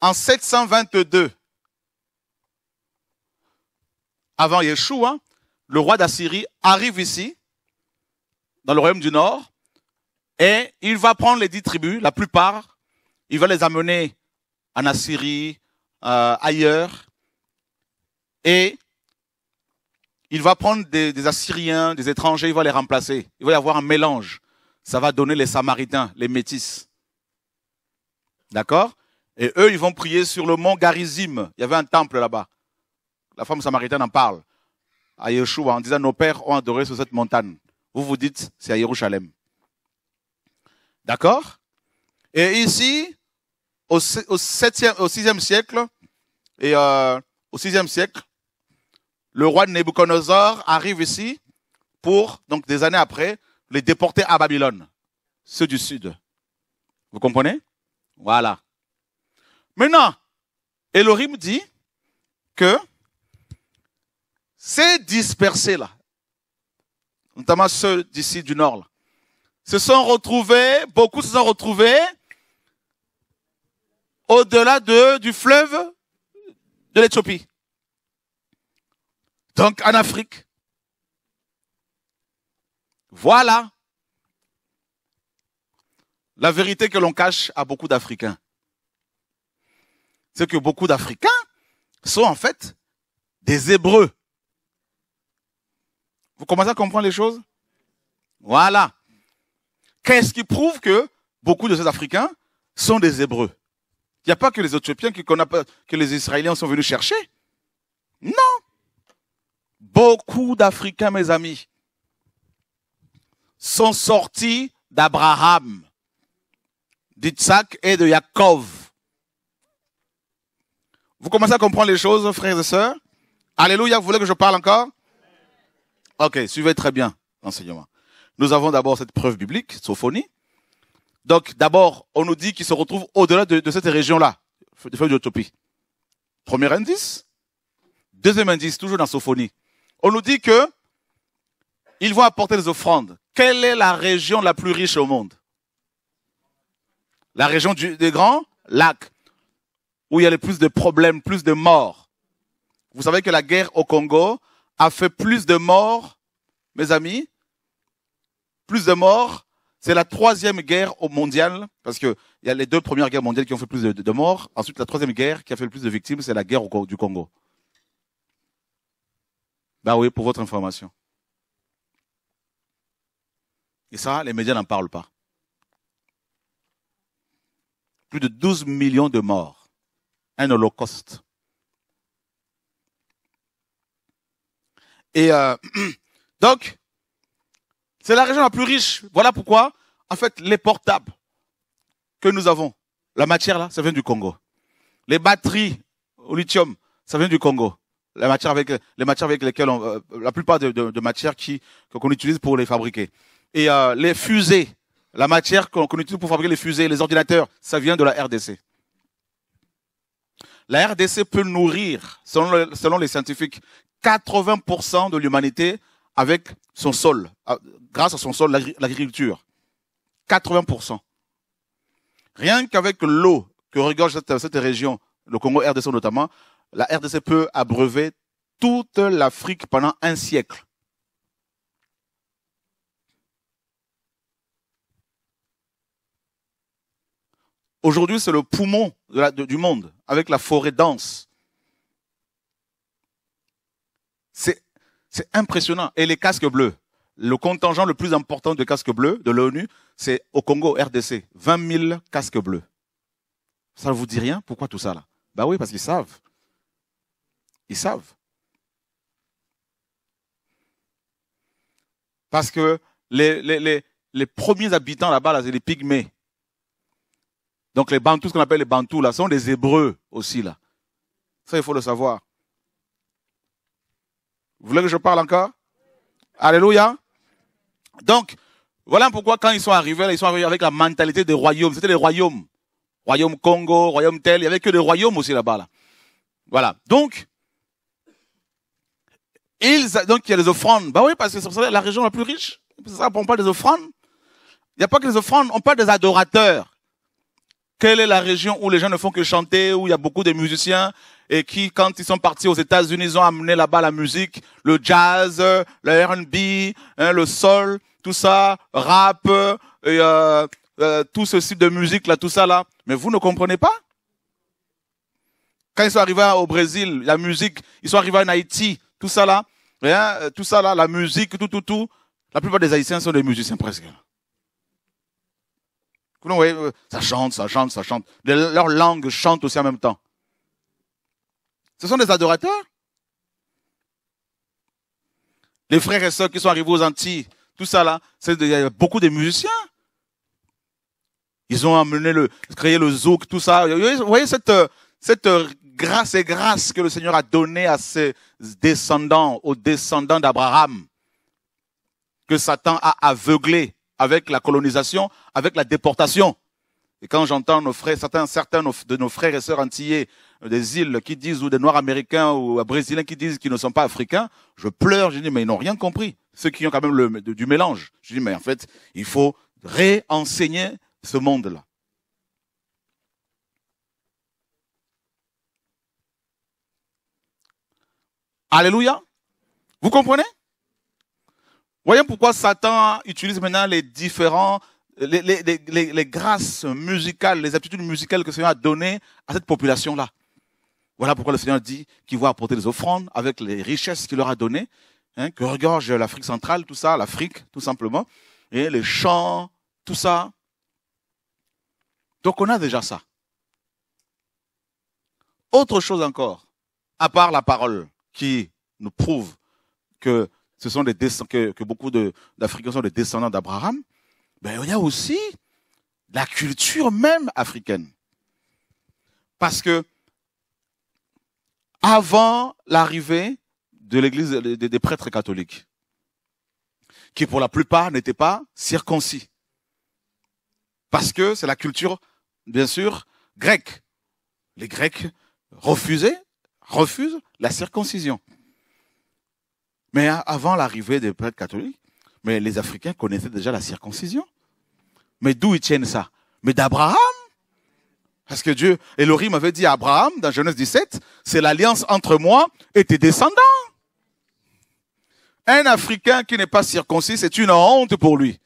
en 722, avant Yeshua, le roi d'Assyrie arrive ici, dans le royaume du Nord, et il va prendre les 10 tribus, la plupart, il va les amener en Assyrie, ailleurs, et il va prendre des Assyriens, des étrangers, il va les remplacer. Il va y avoir un mélange. Ça va donner les Samaritains, les Métis. D'accord? Et eux, ils vont prier sur le mont Garizim. Il y avait un temple là-bas. La femme samaritaine en parle. À Yeshua, en disant, nos pères ont adoré sur cette montagne. Vous vous dites, c'est à Jérusalem. D'accord? Et ici, au 6e siècle, le roi Nabuchodonosor arrive ici pour, donc des années après, les déporter à Babylone, ceux du sud. Vous comprenez? Voilà. Maintenant, Elohim dit que ces dispersés-là, notamment ceux d'ici du nord, là, beaucoup se sont retrouvés au-delà du fleuve de l'Éthiopie. Donc, en Afrique. Voilà. La vérité que l'on cache à beaucoup d'Africains, c'est que beaucoup d'Africains sont en fait des Hébreux. Vous commencez à comprendre les choses? Voilà. Qu'est-ce qui prouve que beaucoup de ces Africains sont des Hébreux? Il n'y a pas que les Éthiopiens que les Israéliens sont venus chercher. Non. Beaucoup d'Africains, mes amis, sont sortis d'Abraham, d'Isaac et de Jacob. Vous commencez à comprendre les choses, frères et sœurs? Alléluia, vous voulez que je parle encore? Ok, suivez très bien l'enseignement. Nous avons d'abord cette preuve biblique, Sophonie. Donc d'abord, on nous dit qu'ils se retrouvent au-delà de cette région-là, de l'utopie. Premier indice. Deuxième indice, toujours dans Sophonie. On nous dit que ils vont apporter des offrandes. Quelle est la région la plus riche au monde? La région des grands lacs, où il y a le plus de problèmes, plus de morts. Vous savez que la guerre au Congo a fait plus de morts, mes amis, plus de morts. C'est la troisième guerre mondiale, parce que il y a les deux premières guerres mondiales qui ont fait plus de morts. Ensuite, la troisième guerre qui a fait le plus de victimes, c'est la guerre du Congo. Bah oui, pour votre information. Et ça, les médias n'en parlent pas. Plus de 12 millions de morts. Un holocauste. Et donc, c'est la région la plus riche. Voilà pourquoi, en fait, les portables que nous avons, la matière là, ça vient du Congo. Les batteries au lithium, ça vient du Congo. La matière avec les matières avec lesquelles on, la plupart de matières qu'on utilise pour les fabriquer. Et les fusées. La matière qu'on utilise pour fabriquer les fusées, les ordinateurs, ça vient de la RDC. La RDC peut nourrir, selon les scientifiques, 80% de l'humanité avec son sol, grâce à son sol, l'agriculture. 80%. Rien qu'avec l'eau que regorge cette région, le Congo RDC notamment, la RDC peut abreuver toute l'Afrique pendant un siècle. Aujourd'hui, c'est le poumon du monde, avec la forêt dense. C'est impressionnant. Et les casques bleus, le contingent le plus important de casques bleus de l'ONU, c'est au Congo, RDC, 20 000 casques bleus. Ça ne vous dit rien? Pourquoi tout ça là? Bah oui, parce qu'ils savent. Ils savent. Parce que les premiers habitants là-bas, là, c'est les pygmées. Donc les Bantous, ce qu'on appelle les Bantous, là, sont des Hébreux aussi, là. Ça, il faut le savoir. Vous voulez que je parle encore? Alléluia. Donc, voilà pourquoi quand ils sont arrivés avec la mentalité des royaumes. C'était les royaumes. Royaume Congo, royaume tel, il n'y avait que des royaumes aussi là-bas, là. Voilà. Donc, donc il y a des offrandes. Bah oui, parce que c'est la région la plus riche. C'est ça, on parle des offrandes. Il n'y a pas que des offrandes, on parle des adorateurs. Quelle est la région où les gens ne font que chanter, où il y a beaucoup de musiciens et qui, quand ils sont partis aux États-Unis, ils ont amené là-bas la musique, le jazz, le R&B, hein, le soul, tout ça, rap, et, tout ce type de musique là, tout ça là. Mais vous ne comprenez pas. Quand ils sont arrivés au Brésil, la musique, ils sont arrivés en Haïti, tout ça là, hein, tout ça là, la musique, tout. La plupart des Haïtiens sont des musiciens presque. Vous voyez, ça chante. Leur langue chante aussi en même temps. Ce sont des adorateurs. Les frères et sœurs qui sont arrivés aux Antilles, tout ça là, il y a beaucoup de musiciens. Ils ont amené créé le zouk, tout ça. Vous voyez cette grâce et grâce que le Seigneur a donnée à ses descendants, aux descendants d'Abraham, que Satan a aveuglé. Avec la colonisation, avec la déportation. Et quand j'entends certains de nos frères et sœurs antillais des îles qui disent, ou des Noirs américains ou Brésiliens qui disent qu'ils ne sont pas africains, je pleure, je dis, mais ils n'ont rien compris. Ceux qui ont quand même du mélange. Je dis, mais en fait, il faut réenseigner ce monde-là. Alléluia. Vous comprenez? Voyons pourquoi Satan utilise maintenant les différents les grâces musicales, les aptitudes musicales que le Seigneur a données à cette population-là. Voilà pourquoi le Seigneur dit qu'il va apporter des offrandes avec les richesses qu'il leur a données, hein, que regorge l'Afrique centrale, tout ça, l'Afrique, tout simplement, et les chants, tout ça. Donc on a déjà ça. Autre chose encore, à part la parole qui nous prouve que ce sont des que beaucoup d'Africains sont des descendants d'Abraham, ben il y a aussi la culture même africaine. Parce que avant l'arrivée de l'église des prêtres catholiques, qui pour la plupart n'étaient pas circoncis, parce que c'est la culture, bien sûr, grecque. Les Grecs refusent la circoncision. Mais avant l'arrivée des prêtres catholiques, mais les Africains connaissaient déjà la circoncision. Mais d'où ils tiennent ça? Mais d'Abraham. Parce que Dieu, Elohim avait dit à Abraham, dans Genèse 17, c'est l'alliance entre moi et tes descendants. Un Africain qui n'est pas circoncis, c'est une honte pour lui.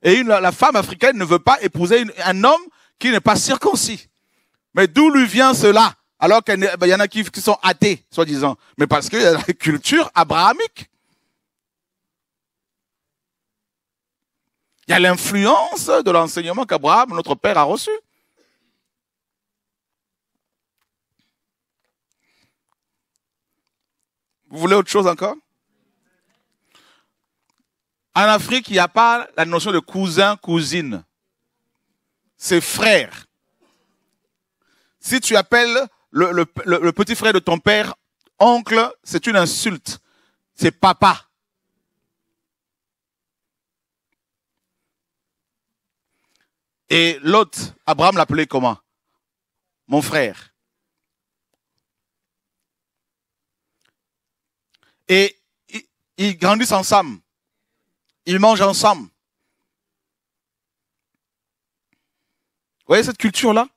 Et la femme africaine ne veut pas épouser un homme qui n'est pas circoncis. Mais d'où lui vient cela? Alors qu'il y en a qui sont athées, soi-disant. Mais parce qu'il y a la culture abrahamique. Il y a l'influence de l'enseignement qu'Abraham, notre père, a reçu. Vous voulez autre chose encore? En Afrique, il n'y a pas la notion de cousin, cousine. C'est frère. Si tu appelles le petit frère de ton père oncle, c'est une insulte. C'est papa. Et l'autre, Abraham l'appelait comment? Mon frère. Et ils grandissent ensemble. Ils mangent ensemble. Vous voyez cette culture-là?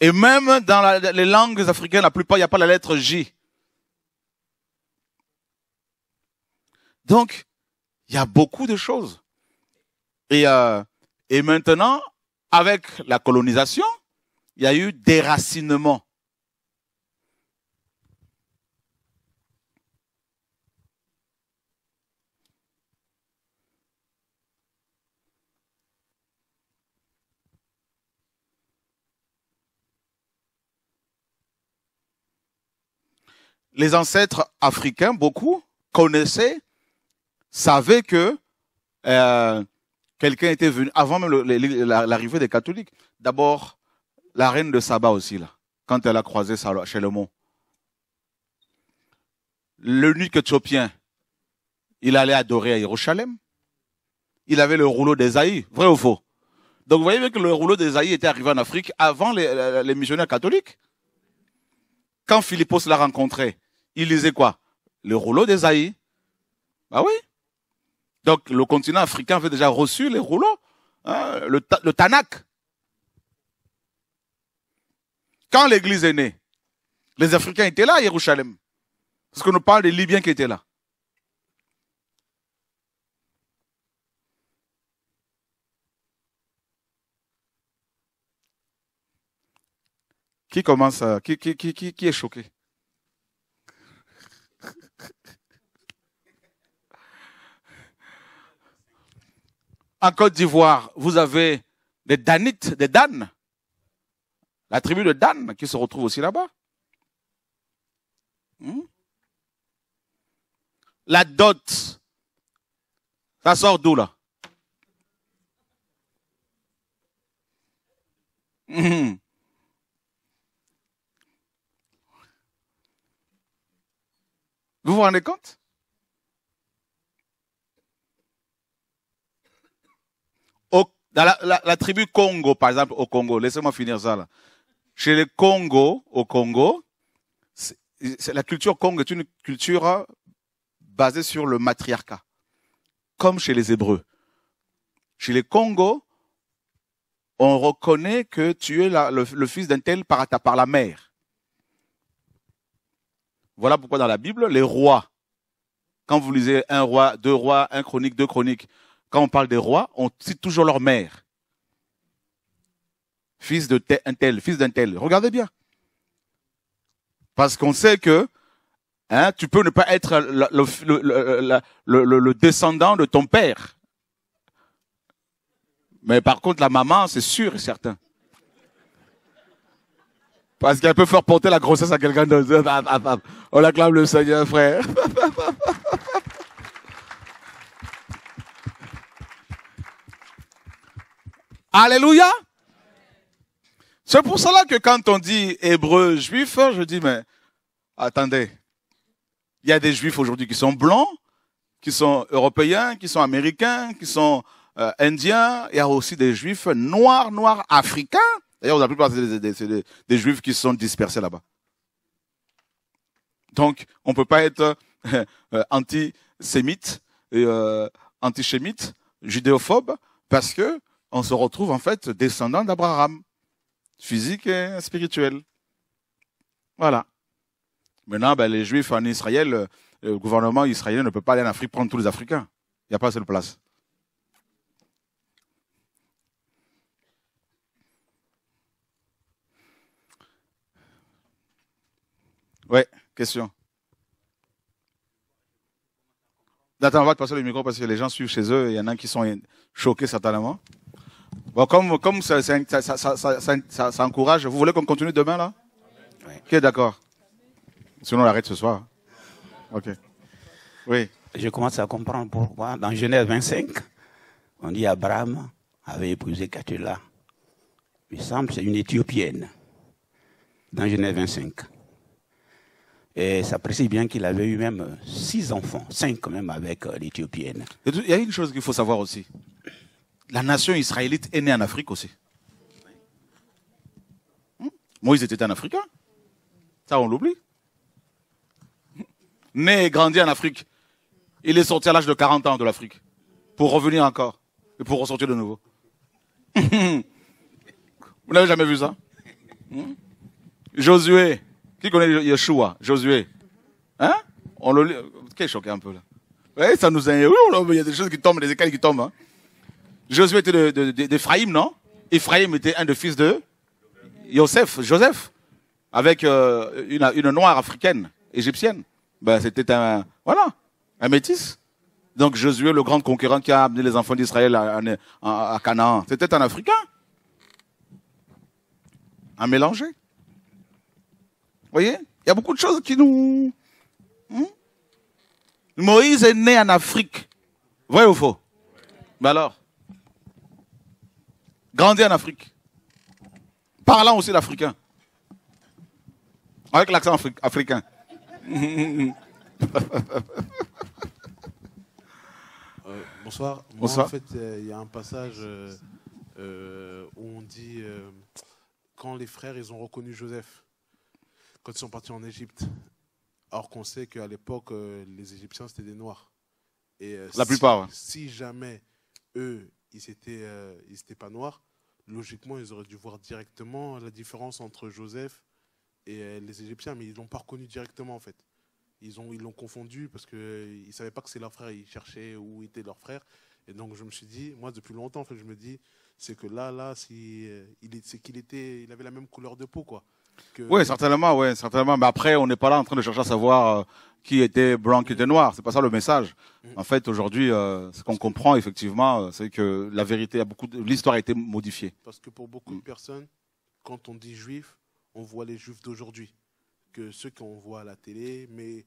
Et même dans les langues africaines, la plupart, il n'y a pas la lettre J. Donc, il y a beaucoup de choses. Et maintenant, avec la colonisation, il y a eu déracinement. Les ancêtres africains, beaucoup, connaissaient, savaient que quelqu'un était venu, avant même l'arrivée des catholiques, d'abord la reine de Saba aussi, là, quand elle a croisé Salomon. L'eunuque éthiopien, il allait adorer à Jérusalem. Il avait le rouleau d'Ésaïe, vrai ou faux? Donc vous voyez bien que le rouleau d'Ésaïe était arrivé en Afrique avant les missionnaires catholiques. Quand Philippos l'a rencontré, il lisait quoi? Le rouleau d'Ésaïe. Ah oui. Donc le continent africain avait déjà reçu les rouleaux, hein, le Tanakh. Quand l'église est née, les Africains étaient là à Jérusalem. Parce qu'on nous parle des Libyens qui étaient là. Qui commence à... Qui est choqué? En Côte d'Ivoire, vous avez des Danites, des Dan, la tribu de Dan qui se retrouve aussi là-bas. La dot, ça sort d'où là? Vous vous rendez compte? Dans la tribu Congo, par exemple, au Congo, laissez-moi finir ça là. Chez les Congo, au Congo, la culture Congo est une culture basée sur le matriarcat, comme chez les Hébreux. Chez les Congo, on reconnaît que tu es le fils d'un tel par la mère. Voilà pourquoi dans la Bible, les rois, quand vous lisez un roi, deux rois, un chronique, deux chroniques, quand on parle des rois, on cite toujours leur mère. Fils de tel, fils d'un tel. Regardez bien. Parce qu'on sait que hein, tu peux ne pas être le descendant de ton père. Mais par contre, la maman, c'est sûr et certain. Parce qu'elle peut faire porter la grossesse à quelqu'un d'autre. On acclame le Seigneur, frère. Alléluia. C'est pour cela que quand on dit hébreu, juif, je dis, mais attendez, il y a des juifs aujourd'hui qui sont blancs, qui sont européens, qui sont américains, qui sont indiens. Il y a aussi des juifs noirs, africains. D'ailleurs, la plupart, c'est des juifs qui sont dispersés là-bas. Donc, on ne peut pas être antisémite, antisémite, judéophobe, parce que on se retrouve en fait descendant d'Abraham, physique et spirituel. Voilà. Maintenant, ben, les juifs en Israël, le gouvernement israélien ne peut pas aller en Afrique prendre tous les Africains. Il n'y a pas assez de place. Ouais, question. Attends, on va te passer le micro parce que les gens suivent chez eux. Il y en a qui sont choqués certainement. Bon, comme ça encourage. Vous voulez qu'on continue demain là? Oui. Ok, d'accord. Sinon, on arrête ce soir. Ok. Oui. Je commence à comprendre pourquoi dans Genèse 25, on dit Abraham avait épousé Keturah. Il semble que c'est une Éthiopienne. Dans Genèse 25. Et ça précise bien qu'il avait eu même 6 enfants, 5 quand même avec l'Éthiopienne. Il y a une chose qu'il faut savoir aussi. La nation israélite est née en Afrique aussi. Moïse était un Africain. Ça, on l'oublie. Né et grandi en Afrique. Il est sorti à l'âge de 40 ans de l'Afrique. Pour revenir encore. Et pour ressortir de nouveau. Vous n'avez jamais vu ça? Josué. Qui connaît Yeshua, Josué? Hein? On le lit. Qu'est-ce choqué un peu là? Oui, ça nous a. Il y a des choses qui tombent, des écailles qui tombent. Hein? Josué était d'Éphraïm, non? Éphraïm était un des fils de Joseph, avec une noire africaine, égyptienne. Ben, c'était un métis. Donc Josué, le grand conquérant qui a amené les enfants d'Israël à Canaan, c'était un Africain. Un mélangé. Vous voyez, il y a beaucoup de choses qui nous... Moïse est né en Afrique. Vrai ou faux? Mais alors, grandi en Afrique. Parlant aussi l'africain. Avec l'accent africain. Bonsoir. Moi, bonsoir. En fait, il y a un passage où on dit quand les frères, ils ont reconnu Joseph. Quand ils sont partis en Égypte, alors qu'on sait qu'à l'époque, les Égyptiens, c'était des Noirs. Et, la plupart. Si jamais, eux, ils n'étaient pas Noirs, logiquement, ils auraient dû voir directement la différence entre Joseph et les Égyptiens, mais ils ne l'ont pas reconnu directement, en fait. Ils l'ont confondu parce qu'ils ne savaient pas que c'est leur frère, ils cherchaient où était leur frère. Et donc, je me suis dit, moi, depuis longtemps, en fait, je me dis, c'est que il avait la même couleur de peau, quoi. Oui, certainement, oui, certainement. Mais après, on n'est pas là en train de chercher à savoir qui était blanc, qui était noir. C'est pas ça le message. En fait, aujourd'hui, ce qu'on comprend effectivement, c'est que la vérité a beaucoup, l'histoire a été modifiée. Parce que pour beaucoup de personnes, quand on dit juif, on voit les juifs d'aujourd'hui, que ceux qu'on voit à la télé. Mais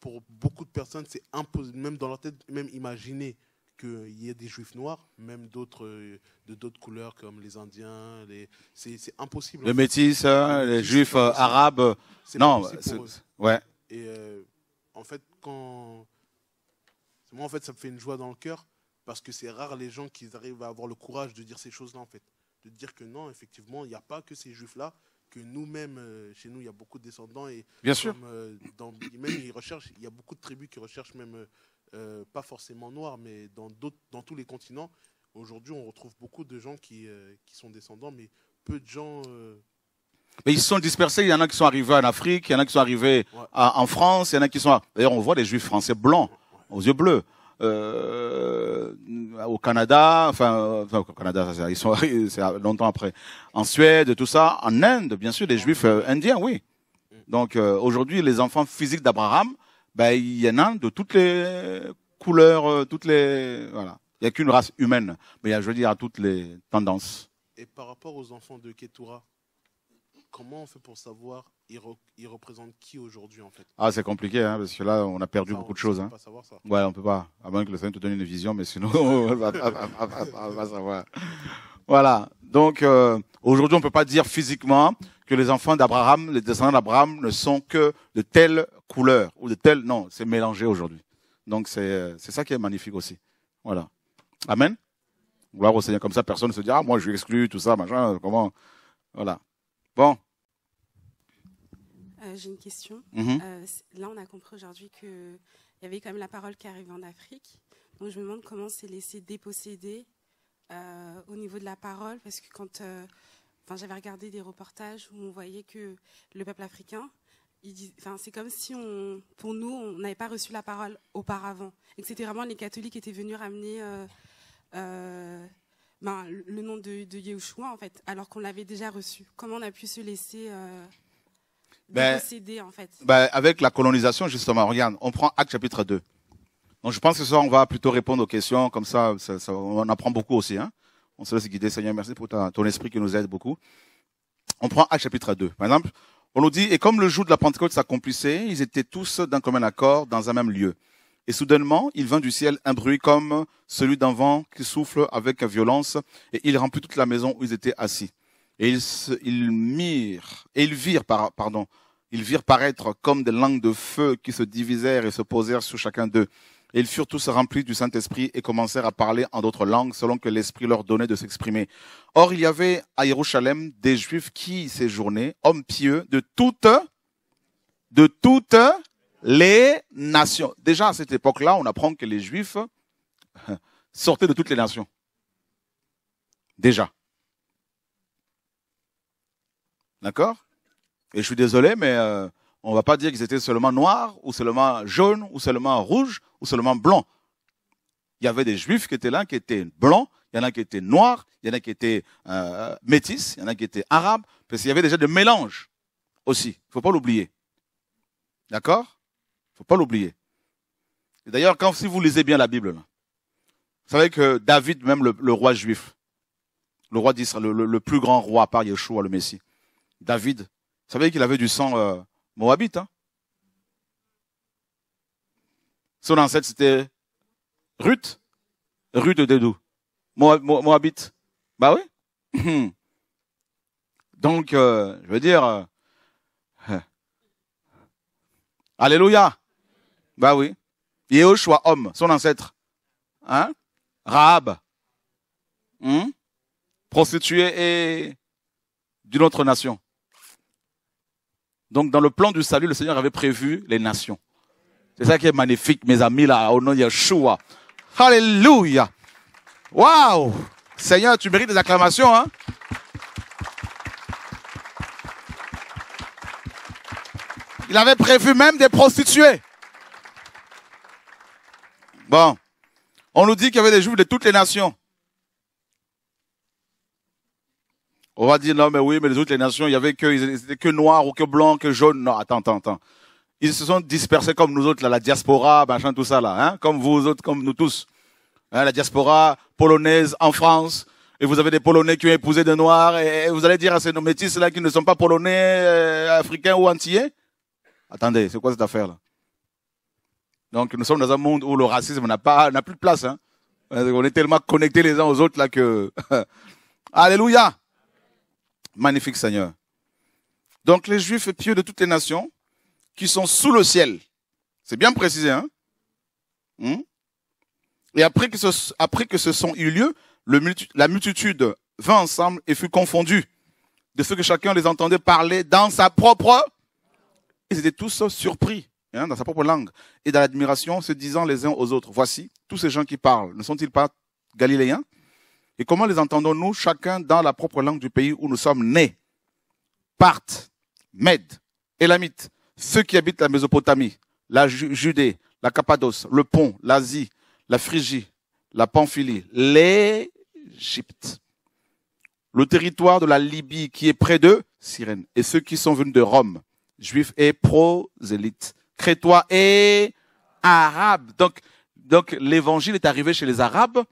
pour beaucoup de personnes, c'est impossible, même dans leur tête, même imaginer qu'il y ait des juifs noirs, même d'autres couleurs comme les Indiens, c'est impossible. Les métis, les juifs arabes, non, ouais. Et en fait, moi, en fait, ça me fait une joie dans le cœur parce que c'est rare les gens qui arrivent à avoir le courage de dire ces choses-là, en fait, de dire que non, effectivement, il n'y a pas que ces juifs-là, que nous-mêmes, chez nous, il y a beaucoup de descendants et bien sûr, même ils recherchent, il y a beaucoup de tribus qui recherchent même. Pas forcément noirs, mais dans tous les continents, aujourd'hui, on retrouve beaucoup de gens qui sont descendants, mais peu de gens Mais ils se sont dispersés. Il y en a qui sont arrivés en Afrique, il y en a qui sont arrivés en France, il y en a qui sont... D'ailleurs, on voit des juifs français blancs, aux yeux bleus. Au Canada, enfin au Canada, ils sont c'est longtemps après. En Suède, tout ça. En Inde, bien sûr, des juifs indiens, oui. Donc aujourd'hui, les enfants physiques d'Abraham, ben, il y en a de toutes les couleurs, toutes les... Voilà. Il n'y a qu'une race humaine, mais il y a, je veux dire, à toutes les tendances. Et par rapport aux enfants de Ketura, comment on fait pour savoir ils représentent qui aujourd'hui, en fait? Ah, c'est compliqué, hein, parce que là, on a perdu beaucoup de choses. On ne peut pas savoir ça. Ouais, on ne peut pas. À moins que le Seigneur te donne une vision, mais sinon, on ne va pas savoir. Voilà. Donc, aujourd'hui, on ne peut pas dire physiquement que les enfants d'Abraham, les descendants d'Abraham, ne sont que de telle couleur ou de telle... Non, c'est mélangé aujourd'hui. Donc, c'est ça qui est magnifique aussi. Voilà. Amen. Gloire au Seigneur. Comme ça, personne ne se dit « Ah, moi, je suis exclu, tout ça, machin, comment... » Voilà. Bon. J'ai une question. Là, on a compris aujourd'hui qu'il y avait quand même la parole qui arrivait en Afrique. Donc, je me demande comment s'est laissé déposséder au niveau de la parole. Parce que quand j'avais regardé des reportages où on voyait que le peuple africain, c'est comme si, pour nous, on n'avait pas reçu la parole auparavant. Et que c'était vraiment les catholiques qui étaient venus ramener le nom de Yahushua, en fait, alors qu'on l'avait déjà reçu. Comment on a pu se laisser... déposséder, en fait. Avec la colonisation, justement, regarde, on prend Actes chapitre 2. Donc je pense que ça, on va plutôt répondre aux questions, comme ça, on apprend beaucoup aussi. Hein. On se laisse guider, Seigneur, merci pour ton esprit qui nous aide beaucoup. On prend Actes chapitre 2. Par exemple, on nous dit, et comme le jour de la Pentecôte s'accomplissait, ils étaient tous d'un commun accord, dans un même lieu. Et soudainement, il vint du ciel un bruit comme celui d'un vent qui souffle avec violence, et il remplit toute la maison où ils étaient assis. Et ils virent paraître comme des langues de feu qui se divisèrent et se posèrent sur chacun d'eux. Et ils furent tous remplis du Saint-Esprit et commencèrent à parler en d'autres langues selon que l'Esprit leur donnait de s'exprimer. Or, il y avait à Jérusalem des Juifs qui y séjournaient, hommes pieux de toutes les nations. Déjà à cette époque-là, on apprend que les Juifs sortaient de toutes les nations. Déjà. D'accord? Et je suis désolé, mais on ne va pas dire qu'ils étaient seulement noirs, ou seulement jaunes, ou seulement rouges, ou seulement blancs. Il y avait des juifs qui étaient là, qui étaient blancs, il y en a qui étaient noirs, il y en a qui étaient métis, il y en a qui étaient arabes, parce qu'il y avait déjà des mélanges aussi. Il ne faut pas l'oublier. D'accord? Il ne faut pas l'oublier. Et d'ailleurs, si vous lisez bien la Bible, là, vous savez que David, même le roi juif, le roi d'Israël, le plus grand roi à part Yeshua, le Messie, David, vous savez qu'il avait du sang moabite. Hein? Son ancêtre, c'était Ruth. Ruth de Dédou. Moabite. Bah oui. Donc, je veux dire... Alléluia. Bah oui. Yehoshua, homme, son ancêtre. Hein? Rahab. Prostituée et d'une autre nation. Donc, dans le plan du salut, le Seigneur avait prévu les nations. C'est ça qui est magnifique, mes amis, là, au nom de Yeshua. Alléluia. Waouh! Seigneur, tu mérites des acclamations, hein? Il avait prévu même des prostituées. Bon. On nous dit qu'il y avait des juifs de toutes les nations. On va dire, non, mais oui, mais les autres, les nations, il y avait que noirs ou que blancs, que jaunes. Non, attends. Ils se sont dispersés comme nous autres, là, la diaspora, machin, tout ça, là, hein, comme vous autres, comme nous tous. Hein, la diaspora polonaise en France, et vous avez des Polonais qui ont épousé des Noirs, et vous allez dire à ces métis-là qui ne sont pas Polonais, Africains ou Antillais. Attendez, c'est quoi cette affaire-là? Donc, nous sommes dans un monde où le racisme n'a plus de place, hein. On est tellement connectés les uns aux autres, là, que... Alléluia! Magnifique Seigneur. Donc les Juifs pieux de toutes les nations qui sont sous le ciel. C'est bien précisé, hein? Et après que ce sont eu lieu, la multitude vint ensemble et fut confondue. De ce que chacun les entendait parler dans sa propre... Ils étaient tous surpris, hein, dans sa propre langue. Et dans l'admiration, se disant les uns aux autres. Voici, tous ces gens qui parlent, ne sont-ils pas Galiléens? Et comment les entendons-nous, chacun dans la propre langue du pays où nous sommes nés? Parthes, Mèdes, Élamites, ceux qui habitent la Mésopotamie, la Judée, la Cappadoce, le Pont, l'Asie, la Phrygie, la Pamphylie, l'Égypte, le territoire de la Libye qui est près de Cyrène, et ceux qui sont venus de Rome, juifs et prosélytes, crétois et arabes. Donc l'évangile est arrivé chez les Arabes,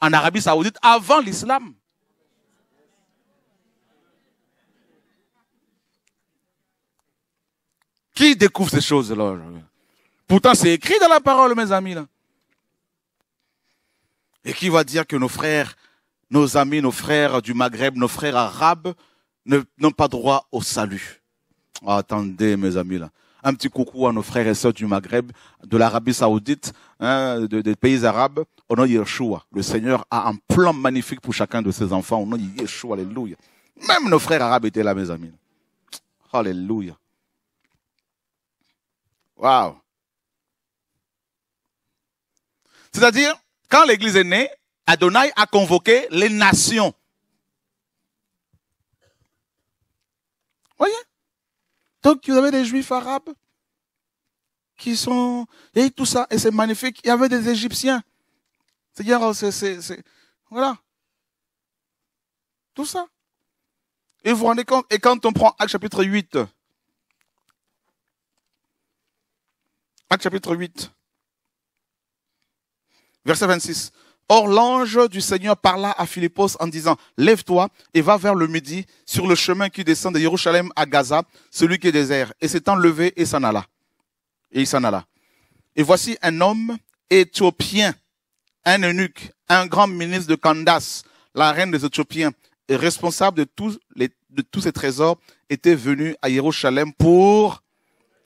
en Arabie Saoudite, avant l'islam. Qui découvre ces choses-là? Pourtant, c'est écrit dans la parole, mes amis. Là. Et qui va dire que nos frères, nos amis, nos frères du Maghreb, nos frères arabes n'ont pas droit au salut? Attendez, mes amis, là. Un petit coucou à nos frères et sœurs du Maghreb, de l'Arabie Saoudite, hein, des pays arabes, au nom de Yeshua. Le Seigneur a un plan magnifique pour chacun de ses enfants, au nom de Yeshua, alléluia. Même nos frères arabes étaient là, mes amis. Alléluia. Waouh. C'est-à-dire, quand l'Église est née, Adonai a convoqué les nations. Voyez? Donc, vous avez des Juifs arabes qui sont... Et tout ça, et c'est magnifique. Il y avait des Égyptiens. C'est-à-dire, voilà. Tout ça. Et vous vous rendez compte, et quand on prend Actes chapitre 8, Actes chapitre 8, verset 26. Or, l'ange du Seigneur parla à Philippos en disant, lève-toi et va vers le midi sur le chemin qui descend de Jérusalem à Gaza, celui qui est désert. Et s'étant levé et s'en alla. Et il s'en alla. Et voici un homme éthiopien, un eunuque, un grand ministre de Candace, la reine des Éthiopiens, et responsable de tous ces trésors, était venu à Jérusalem pour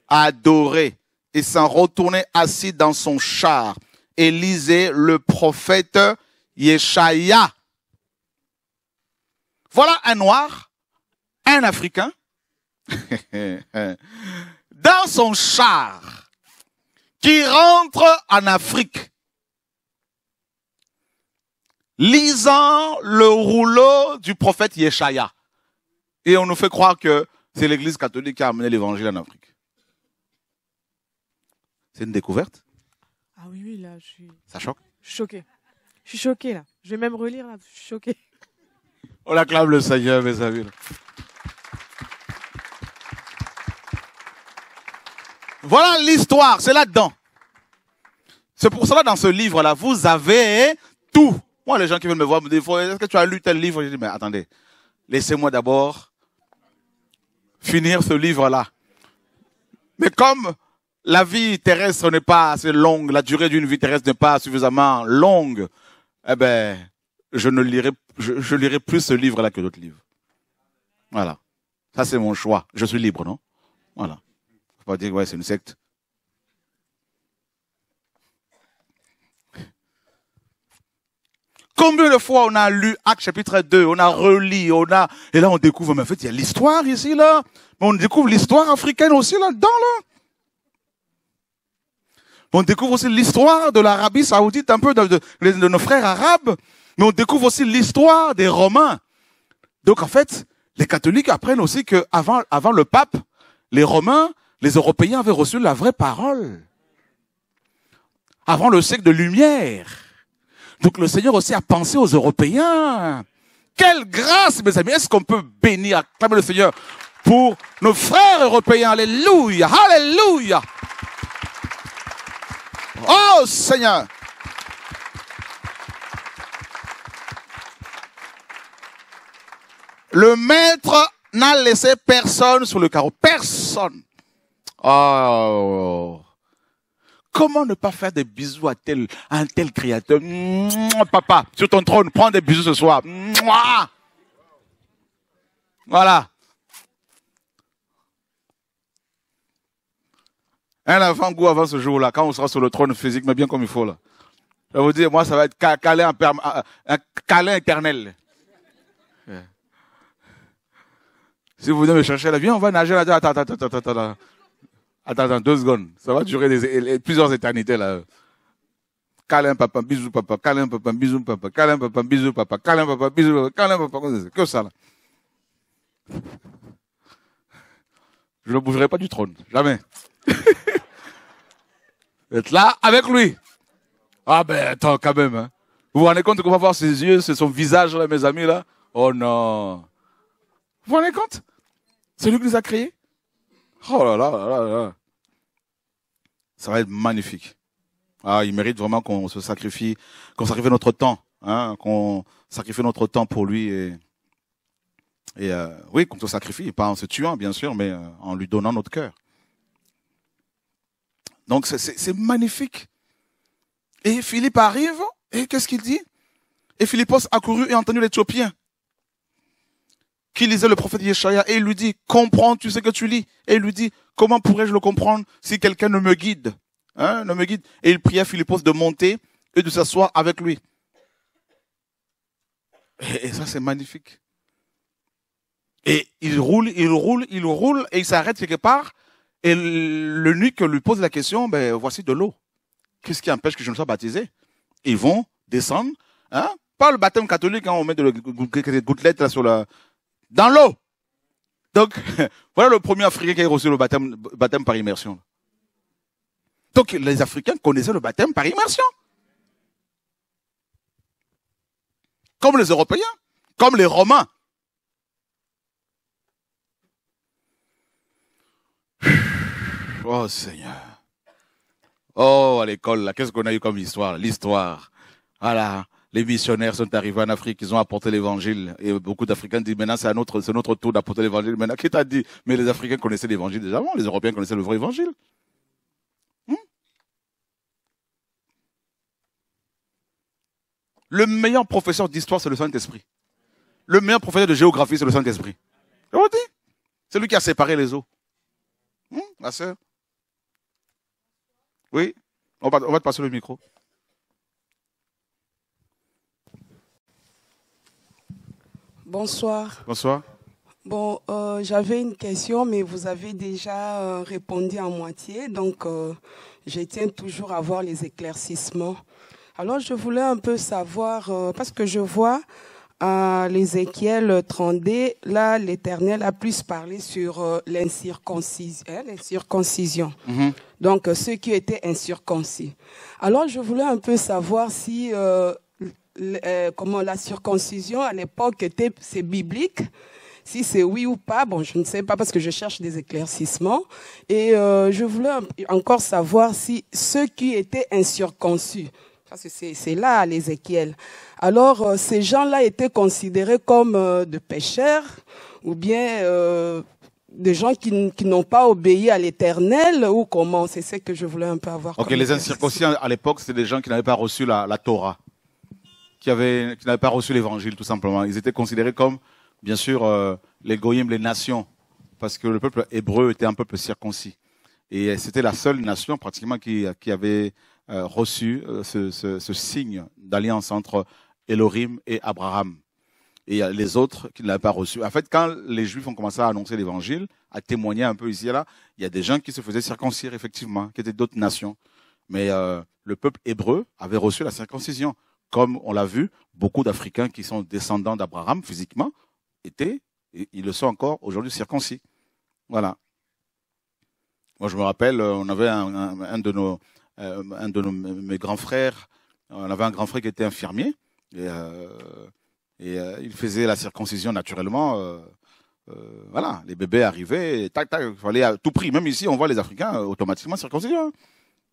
adorer et s'en retourner assis dans son char. Et lisez le prophète Yeshaya. Voilà un noir, un africain, dans son char, qui rentre en Afrique, lisant le rouleau du prophète Yeshaya. Et on nous fait croire que c'est l'Église catholique qui a amené l'évangile en Afrique. C'est une découverte? Ah oui, oui, là, je suis... Ça choque? Je suis choqué. Je suis choqué, là. Je vais même relire, là. Je suis choqué. On l'acclame le Seigneur, mes amis. Voilà l'histoire, c'est là-dedans. C'est pour cela, dans ce livre-là, vous avez tout. Moi, les gens qui viennent me voir me disent, est-ce que tu as lu tel livre? Je dis, mais attendez, laissez-moi d'abord finir ce livre-là. Mais comme... la vie terrestre n'est pas assez longue, la durée d'une vie terrestre n'est pas suffisamment longue, eh ben, je lirai plus ce livre-là que d'autres livres. Voilà. Ça, c'est mon choix. Je suis libre, non? Voilà. Faut pas dire, ouais, c'est une secte. Combien de fois on a lu Actes chapitre 2, on a relu, et là, on découvre, mais en fait, il y a l'histoire ici, là. Mais on découvre l'histoire africaine aussi, là-dedans, là. On découvre aussi l'histoire de l'Arabie Saoudite, un peu de nos frères arabes, mais on découvre aussi l'histoire des Romains. Donc en fait, les catholiques apprennent aussi que avant le pape, les Romains, les Européens avaient reçu la vraie parole. Avant le siècle de lumière. Donc le Seigneur aussi a pensé aux Européens. Quelle grâce, mes amis! Est-ce qu'on peut bénir, acclamer le Seigneur pour nos frères européens? Alléluia! Alléluia! Oh Seigneur! Le maître n'a laissé personne sur le carreau. Personne! Oh! Comment ne pas faire des bisous à un tel créateur? Mouah, papa, sur ton trône, prends des bisous ce soir. Mouah. Voilà. Un avant-goût avant ce jour-là, quand on sera sur le trône physique, mais bien comme il faut, là. Je vais vous dire, moi, ça va être un câlin éternel. Yeah. Si vous venez me chercher, là, viens, on va nager là. Attends, 2 secondes. Ça va durer plusieurs éternités, là. Câlin papa, bisous papa, câlin papa, bisous papa, câlin papa, bisous papa, câlin papa, bisous papa, câlin papa, que ça, là. Je ne bougerai pas du trône, jamais. Être là avec lui. Ah ben attends quand même. Hein. Vous vous rendez compte qu'on va voir ses yeux, c'est son visage là, mes amis là. Oh non. Vous vous rendez compte? C'est lui qui nous a créés. Oh là là là là. Ça va être magnifique. Ah, il mérite vraiment qu'on se sacrifie, qu'on sacrifie notre temps, hein, qu'on sacrifie notre temps pour lui et oui, qu'on se sacrifie, pas en se tuant bien sûr, mais en lui donnant notre cœur. Donc c'est magnifique. Et Philippe arrive, et qu'est-ce qu'il dit? Et Philippos accourut et entendit l'Éthiopien qui lisait le prophète Yeshaïa, et il lui dit, comprends-tu ce que tu lis? Et il lui dit, comment pourrais-je le comprendre si quelqu'un ne me guide? Hein, ne me guide. Et il pria Philippos de monter et de s'asseoir avec lui. Et ça, c'est magnifique. Et il roule, il roule, il roule, et il s'arrête quelque part, et l'eunuque lui pose la question, ben, voici de l'eau. Qu'est-ce qui empêche que je ne sois baptisé? Ils vont descendre, hein? Pas le baptême catholique, hein, on met des gouttelettes là, sur la... dans l'eau. Donc, voilà le premier Africain qui a reçu le baptême par immersion. Donc, les Africains connaissaient le baptême par immersion. Comme les Européens, comme les Romains. Oh Seigneur. Oh, à l'école, là, qu'est-ce qu'on a eu comme histoire? L'histoire. Voilà. Les missionnaires sont arrivés en Afrique, ils ont apporté l'évangile. Et beaucoup d'Africains disent, maintenant, c'est notre tour d'apporter l'évangile. Maintenant, qui t'a dit? Mais les Africains connaissaient l'évangile déjà avant, les Européens connaissaient le vrai évangile. Le meilleur professeur d'histoire, c'est le Saint-Esprit. Le meilleur professeur de géographie, c'est le Saint-Esprit. Je vous dis. C'est lui qui a séparé les eaux. Ma sœur? Oui, on va te passer le micro. Bonsoir. Bonsoir. Bon, j'avais une question, mais vous avez déjà répondu en moitié, donc je tiens toujours à voir les éclaircissements. Alors, je voulais un peu savoir, parce que je vois à l'Ézéchiel 32, là, l'Éternel a plus parlé sur l'incirconcision. Donc, ceux qui étaient incirconcis. Alors, je voulais un peu savoir si comment la circoncision, à l'époque, c'est biblique, si c'est oui ou pas. Bon, je ne sais pas, parce que je cherche des éclaircissements. Et je voulais encore savoir si ceux qui étaient incirconcis, parce que c'est là, l'Ézéchiel. Alors, ces gens-là étaient considérés comme des pécheurs, ou bien des gens qui n'ont pas obéi à l'Éternel, ou comment? C'est ce que je voulais un peu avoir. Ok, les incirconcis à l'époque, c'était des gens qui n'avaient pas reçu la Torah, qui n'avaient pas reçu l'Évangile, tout simplement. Ils étaient considérés comme, bien sûr, les goïms, les nations, parce que le peuple hébreu était un peuple circoncis. Et c'était la seule nation, pratiquement, qui avait reçu ce signe d'alliance entre Elohim et Abraham. Et les autres qui ne l'avaient pas reçu. En fait, quand les Juifs ont commencé à annoncer l'Évangile, à témoigner un peu ici et là, il y a des gens qui se faisaient circoncire, effectivement, qui étaient d'autres nations. Mais le peuple hébreu avait reçu la circoncision. Comme on l'a vu, beaucoup d'Africains qui sont descendants d'Abraham, physiquement, et ils le sont encore aujourd'hui, circoncis. Voilà. Moi, je me rappelle, on avait un de mes grands frères, on avait un grand frère qui était infirmier et il faisait la circoncision naturellement. Voilà, les bébés arrivaient, et tac, tac, il fallait à tout prix. Même ici, on voit les Africains automatiquement circoncis.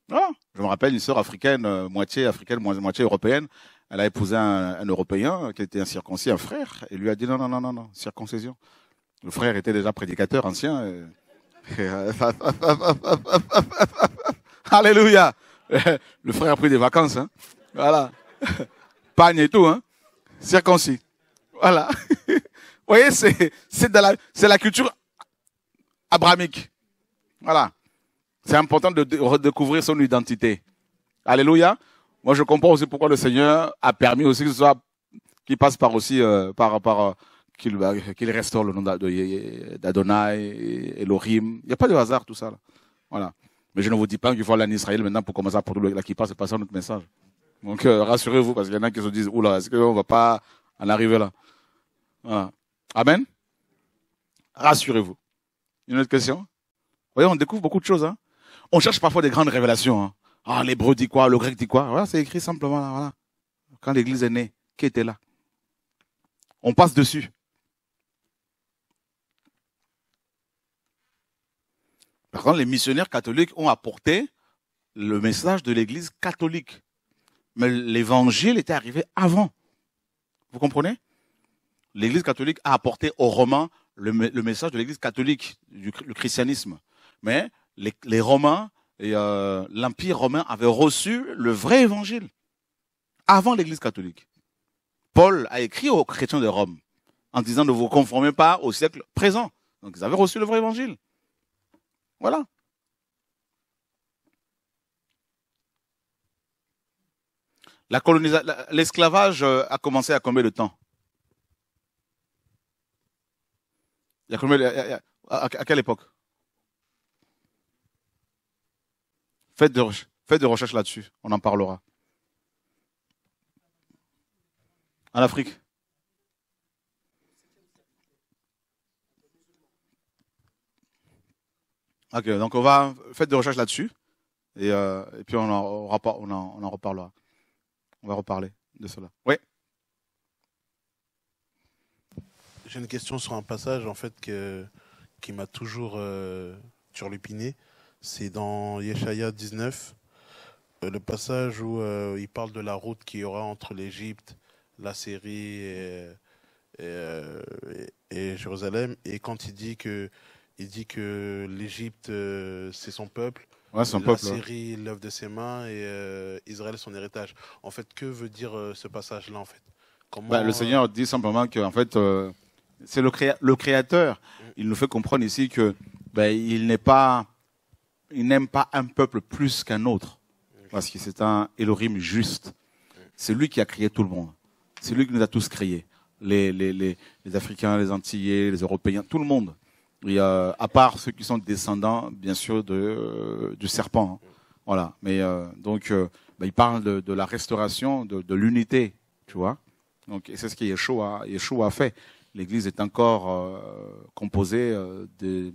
Voilà. Je me rappelle une sœur africaine, moitié africaine, moitié européenne. Elle a épousé un Européen qui était incirconcis, un frère, et lui a dit non, non, non, non, non, circoncision. Le frère était déjà prédicateur ancien. Alléluia. Le frère a pris des vacances, hein. Voilà. Pagne et tout, hein. Circoncis. Voilà. Vous voyez, c'est la culture abrahamique. Voilà. C'est important de redécouvrir son identité. Alléluia. Moi, je comprends aussi pourquoi le Seigneur a permis aussi qu'il passe par aussi, qu'il restaure le nom d'Adonai et Elohim. Il n'y a pas de hasard, tout ça, là. Voilà. Mais je ne vous dis pas qu'il faut aller en Israël maintenant pour commencer à produire la kippa, c'est pas ça notre message. Donc rassurez-vous, parce qu'il y en a qui se disent, oula, est-ce qu'on ne va pas en arriver là? Voilà. Amen. Rassurez-vous. Une autre question? voyez, on découvre beaucoup de choses. Hein. On cherche parfois des grandes révélations. Hein. Ah, l'hébreu dit quoi, le grec dit quoi. Voilà, c'est écrit simplement là. Voilà. Quand l'Église est née, qui était là? On passe dessus. Par contre, les missionnaires catholiques ont apporté le message de l'Église catholique. Mais l'Évangile était arrivé avant. Vous comprenez? L'Église catholique a apporté aux Romains le message de l'Église catholique, le christianisme. Mais les Romains et l'Empire romain avaient reçu le vrai Évangile avant l'Église catholique. Paul a écrit aux chrétiens de Rome en disant « Ne vous conformez pas au siècle présent ». Donc ils avaient reçu le vrai Évangile. Voilà. L'esclavage a commencé à combien de temps? Il y a combien de... À quelle époque? Faites de recherches là-dessus, on en parlera. En Afrique. Ok, donc on va... Faites de recherches là-dessus, et puis on en reparlera. On va reparler de cela. Oui. J'ai une question sur un passage en fait qui m'a toujours turlupiné. C'est dans Yeshaïa 19, le passage où il parle de la route qu'il y aura entre l'Égypte, la Syrie et Jérusalem. Et quand il dit que l'Égypte c'est son peuple. Ouais, son peuple, la Syrie, l'œuvre de ses mains et Israël, son héritage. En fait, que veut dire ce passage-là en fait? Comment... le Seigneur dit simplement que en fait, c'est le Créateur. Il nous fait comprendre ici que il n'aime pas un peuple plus qu'un autre, parce que c'est un Elohim juste. C'est lui qui a créé tout le monde. C'est lui qui nous a tous créés. Les Africains, les Antillais, les Européens, tout le monde. Et à part ceux qui sont descendants, bien sûr, du serpent. Hein. Voilà. Mais il parle de la restauration, de l'unité, tu vois. Donc, et c'est ce que Yeshua a fait. L'Église est encore composée de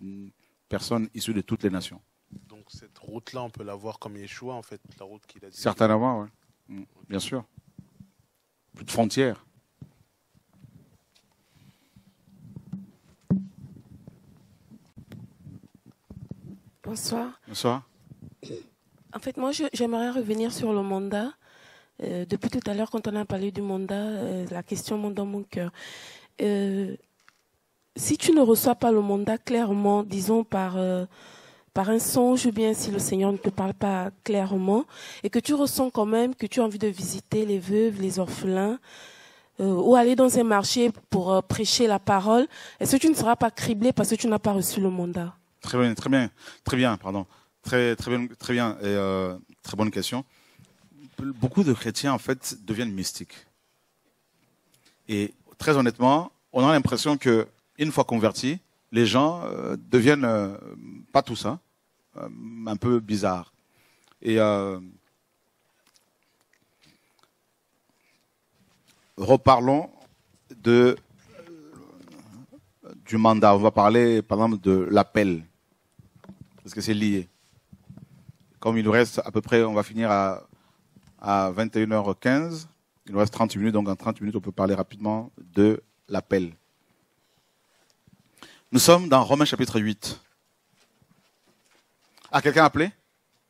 personnes issues de toutes les nations. Donc cette route-là, on peut la voir comme Yeshua, en fait, la route qu'il a dit. Certainement, oui. Okay. Bien sûr. Plus de frontières. Bonsoir. Bonsoir. En fait, moi, j'aimerais revenir sur le mandat. Depuis tout à l'heure, quand on a parlé du mandat, la question monte dans mon cœur. Si tu ne reçois pas le mandat clairement, disons par un songe, ou bien si le Seigneur ne te parle pas clairement, et que tu ressens quand même que tu as envie de visiter les veuves, les orphelins, ou aller dans un marché pour prêcher la parole, est-ce que tu ne seras pas criblé parce que tu n'as pas reçu le mandat? Très bien, et très bonne question. Beaucoup de chrétiens en fait deviennent mystiques. Et très honnêtement, on a l'impression que une fois convertis, les gens deviennent pas tout ça, un peu bizarres. Et reparlons du mandat. On va parler par exemple de l'appel. Parce que c'est lié. Comme il nous reste à peu près, on va finir à 21h15, il nous reste 30 minutes, donc en 30 minutes, on peut parler rapidement de l'appel. Nous sommes dans Romains chapitre 8. Ah, quelqu'un a appelé?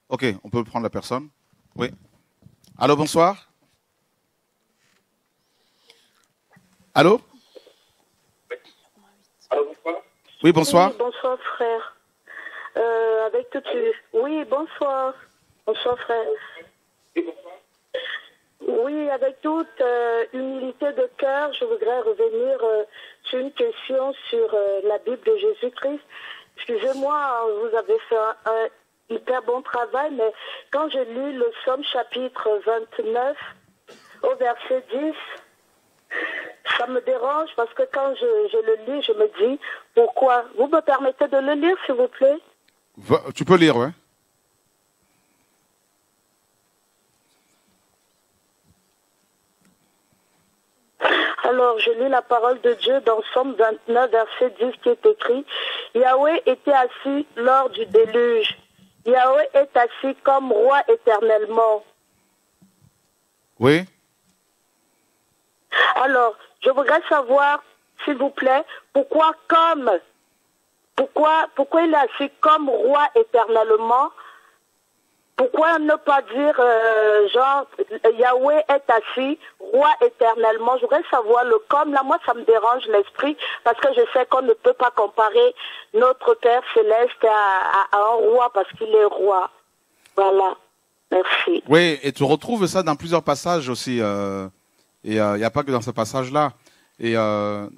Ok, on peut prendre la personne. Oui. Allô, bonsoir. Allô? Allô, bonsoir. Oui, bonsoir. Oui, bonsoir, frère. Avec tout de suite. Oui, bonsoir. Bonsoir, frère. Oui, avec toute humilité de cœur, je voudrais revenir sur une question sur la Bible de Jésus-Christ. Excusez-moi, vous avez fait un hyper bon travail, mais quand je lis le Psaume chapitre 29 au verset 10, ça me dérange parce que quand je le lis, je me dis pourquoi. Vous me permettez de le lire, s'il vous plaît? Tu peux lire, oui. Alors, je lis la parole de Dieu dans Somme 29, verset 10, qui est écrit « Yahweh était assis lors du déluge. Yahweh est assis comme roi éternellement. » Oui. Alors, je voudrais savoir, s'il vous plaît, pourquoi comme? Pourquoi il est assis comme roi éternellement? Pourquoi ne pas dire, genre, Yahweh est assis, roi éternellement? Je voudrais savoir le comme. Là, moi, ça me dérange l'esprit, parce que je sais qu'on ne peut pas comparer notre Père Céleste à un roi, parce qu'il est roi. Voilà. Merci. Oui, et tu retrouves ça dans plusieurs passages aussi. Et il n'y a pas que dans ce passage-là. Et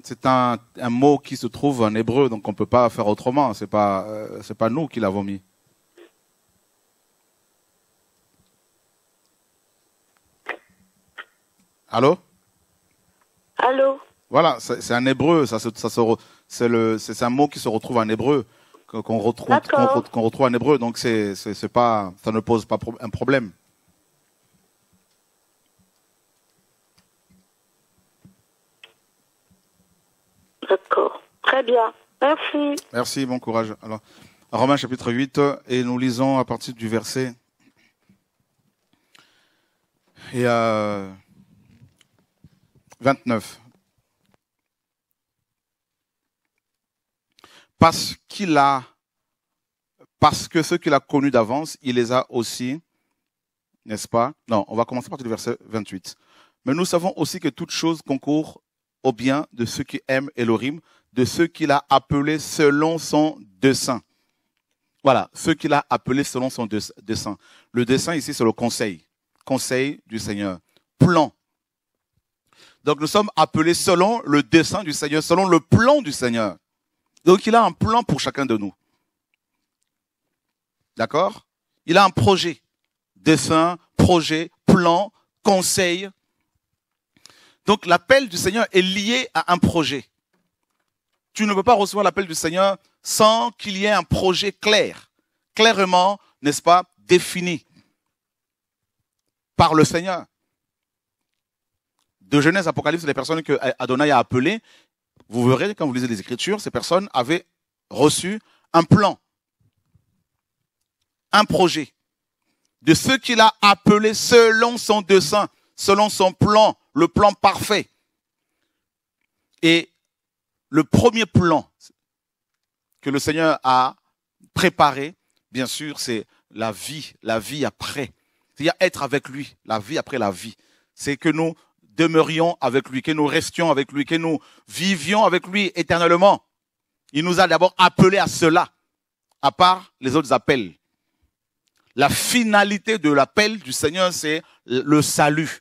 c'est un mot qui se trouve en hébreu, donc on ne peut pas faire autrement. Ce n'est pas, pas nous qui l'avons mis. Allô? Allô? Voilà, c'est en hébreu, c'est un mot qui se retrouve en hébreu, qu'on retrouve en hébreu, donc c'est pas, ça ne pose pas un problème. D'accord, très bien, merci. Merci, bon courage. Alors, Romains chapitre 8, et nous lisons à partir du verset. Et 29. Parce que ceux qu'il a connus d'avance, il les a aussi, n'est-ce pas? Non, on va commencer par le verset 28. Mais nous savons aussi que toute chose concourt au bien de ceux qui aiment Elohim, de ceux qu'il a appelés selon son dessein. Voilà, ceux qu'il a appelés selon son dessein. Le dessein ici, c'est le conseil. Conseil du Seigneur. Plan. Donc nous sommes appelés selon le dessein du Seigneur, selon le plan du Seigneur. Donc il a un plan pour chacun de nous. D'accord? Il a un projet. Dessein, projet, plan, conseil. Donc l'appel du Seigneur est lié à un projet. Tu ne peux pas recevoir l'appel du Seigneur sans qu'il y ait un projet clair, clairement, n'est-ce pas, défini par le Seigneur. De Genèse, Apocalypse, les personnes que Adonai a appelées, vous verrez quand vous lisez les Écritures, ces personnes avaient reçu un plan, un projet, de ce qu'il a appelé selon son dessein, selon son plan, le plan parfait. Et le premier plan que le Seigneur a préparé, bien sûr, c'est la vie après. C'est-à-dire être avec lui, la vie après la vie. C'est que nous demeurions avec lui, que nous restions avec lui, que nous vivions avec lui éternellement. Il nous a d'abord appelés à cela, à part les autres appels. La finalité de l'appel du Seigneur, c'est le salut.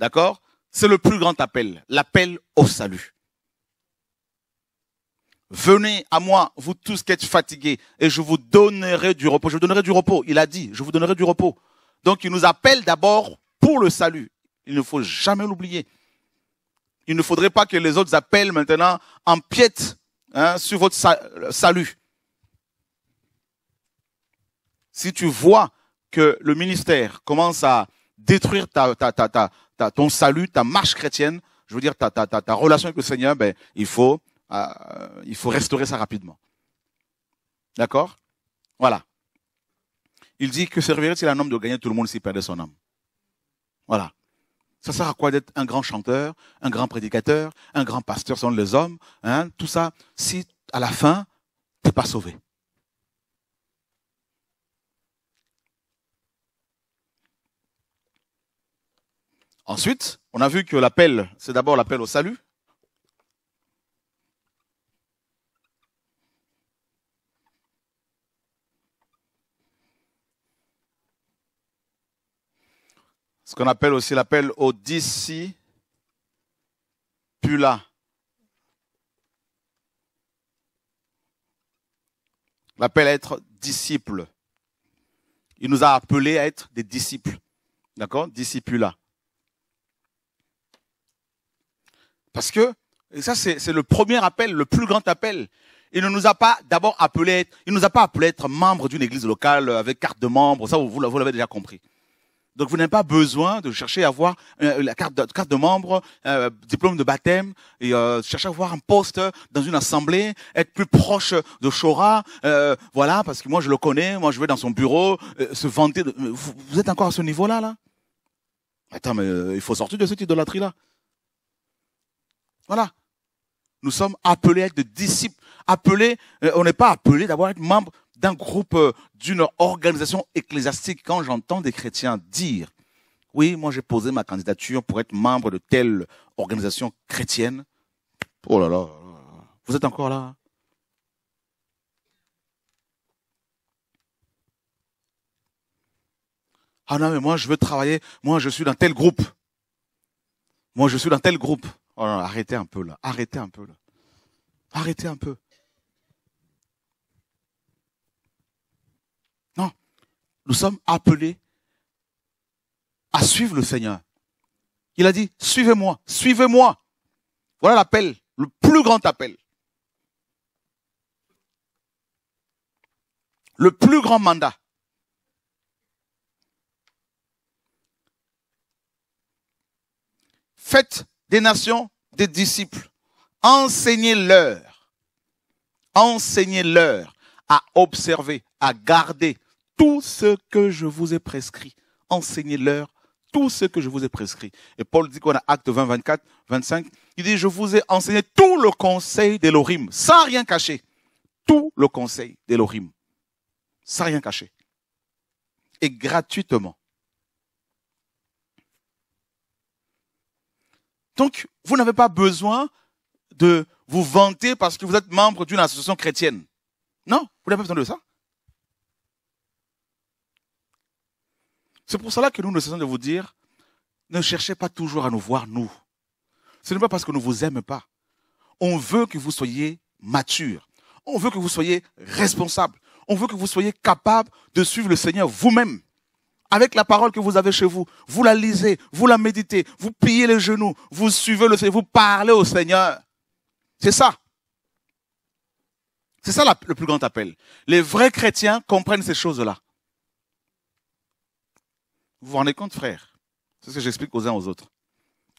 D'accord? C'est le plus grand appel, l'appel au salut. Venez à moi, vous tous qui êtes fatigués, et je vous donnerai du repos. Je vous donnerai du repos, il a dit, je vous donnerai du repos. Donc il nous appelle d'abord pour le salut. Il ne faut jamais l'oublier. Il ne faudrait pas que les autres appels maintenant empiètent sur votre salut. Si tu vois que le ministère commence à détruire ton salut, ta marche chrétienne, je veux dire ta relation avec le Seigneur, ben, il faut restaurer ça rapidement. D'accord? Voilà. Il dit que servirait-il à un homme de gagner tout le monde s'il perdait son âme? Voilà. Ça sert à quoi d'être un grand chanteur, un grand prédicateur, un grand pasteur selon les hommes, hein, tout ça, si à la fin, t'es pas sauvé. Ensuite, on a vu que l'appel, c'est d'abord l'appel au salut. Ce qu'on appelle aussi l'appel au discipulat. L'appel à être disciple. Il nous a appelés à être des disciples. D'accord? Discipulat. Parce que, et ça c'est le premier appel, le plus grand appel. Il ne nous a pas d'abord appelés, il ne nous a pas appelés à être membres d'une église locale avec carte de membre, ça vous l'avez déjà compris. Donc vous n'avez pas besoin de chercher à avoir la carte de membre, diplôme de baptême, et chercher à avoir un poste dans une assemblée, être plus proche de Chora, voilà, parce que moi je le connais, moi je vais dans son bureau, se vanter. Vous êtes encore à ce niveau-là, là ? Attends, mais il faut sortir de cette idolâtrie-là. Voilà. Nous sommes appelés à être des disciples, appelés, on n'est pas appelé d'abord à être membre d'un groupe, d'une organisation ecclésiastique. Quand j'entends des chrétiens dire, oui, moi j'ai posé ma candidature pour être membre de telle organisation chrétienne. Oh là là, vous êtes encore là? Ah non, mais moi je veux travailler, moi je suis dans tel groupe. Moi je suis dans tel groupe. Oh là là, arrêtez un peu là, arrêtez un peu là. Arrêtez un peu. Non, nous sommes appelés à suivre le Seigneur. Il a dit, suivez-moi, suivez-moi. Voilà l'appel, le plus grand appel. Le plus grand mandat. Faites des nations, des disciples. Enseignez-leur. Enseignez-leur à observer, à garder tout ce que je vous ai prescrit. Enseignez-leur tout ce que je vous ai prescrit. Et Paul dit qu'on a Actes 20, 24, 25. Il dit, je vous ai enseigné tout le conseil d'Élohim, sans rien cacher. Tout le conseil d'Élohim, sans rien cacher. Et gratuitement. Donc, vous n'avez pas besoin de vous vanter parce que vous êtes membre d'une association chrétienne. Non, vous n'avez pas besoin de ça. C'est pour cela que nous cessons de vous dire, ne cherchez pas toujours à nous voir, nous. Ce n'est pas parce que nous ne vous aimons pas. On veut que vous soyez matures. On veut que vous soyez responsables. On veut que vous soyez capables de suivre le Seigneur vous-même. Avec la parole que vous avez chez vous, vous la lisez, vous la méditez, vous pliez les genoux, vous suivez le Seigneur, vous parlez au Seigneur. C'est ça. C'est ça le plus grand appel. Les vrais chrétiens comprennent ces choses-là. Vous vous rendez compte, frère? C'est ce que j'explique aux uns aux autres.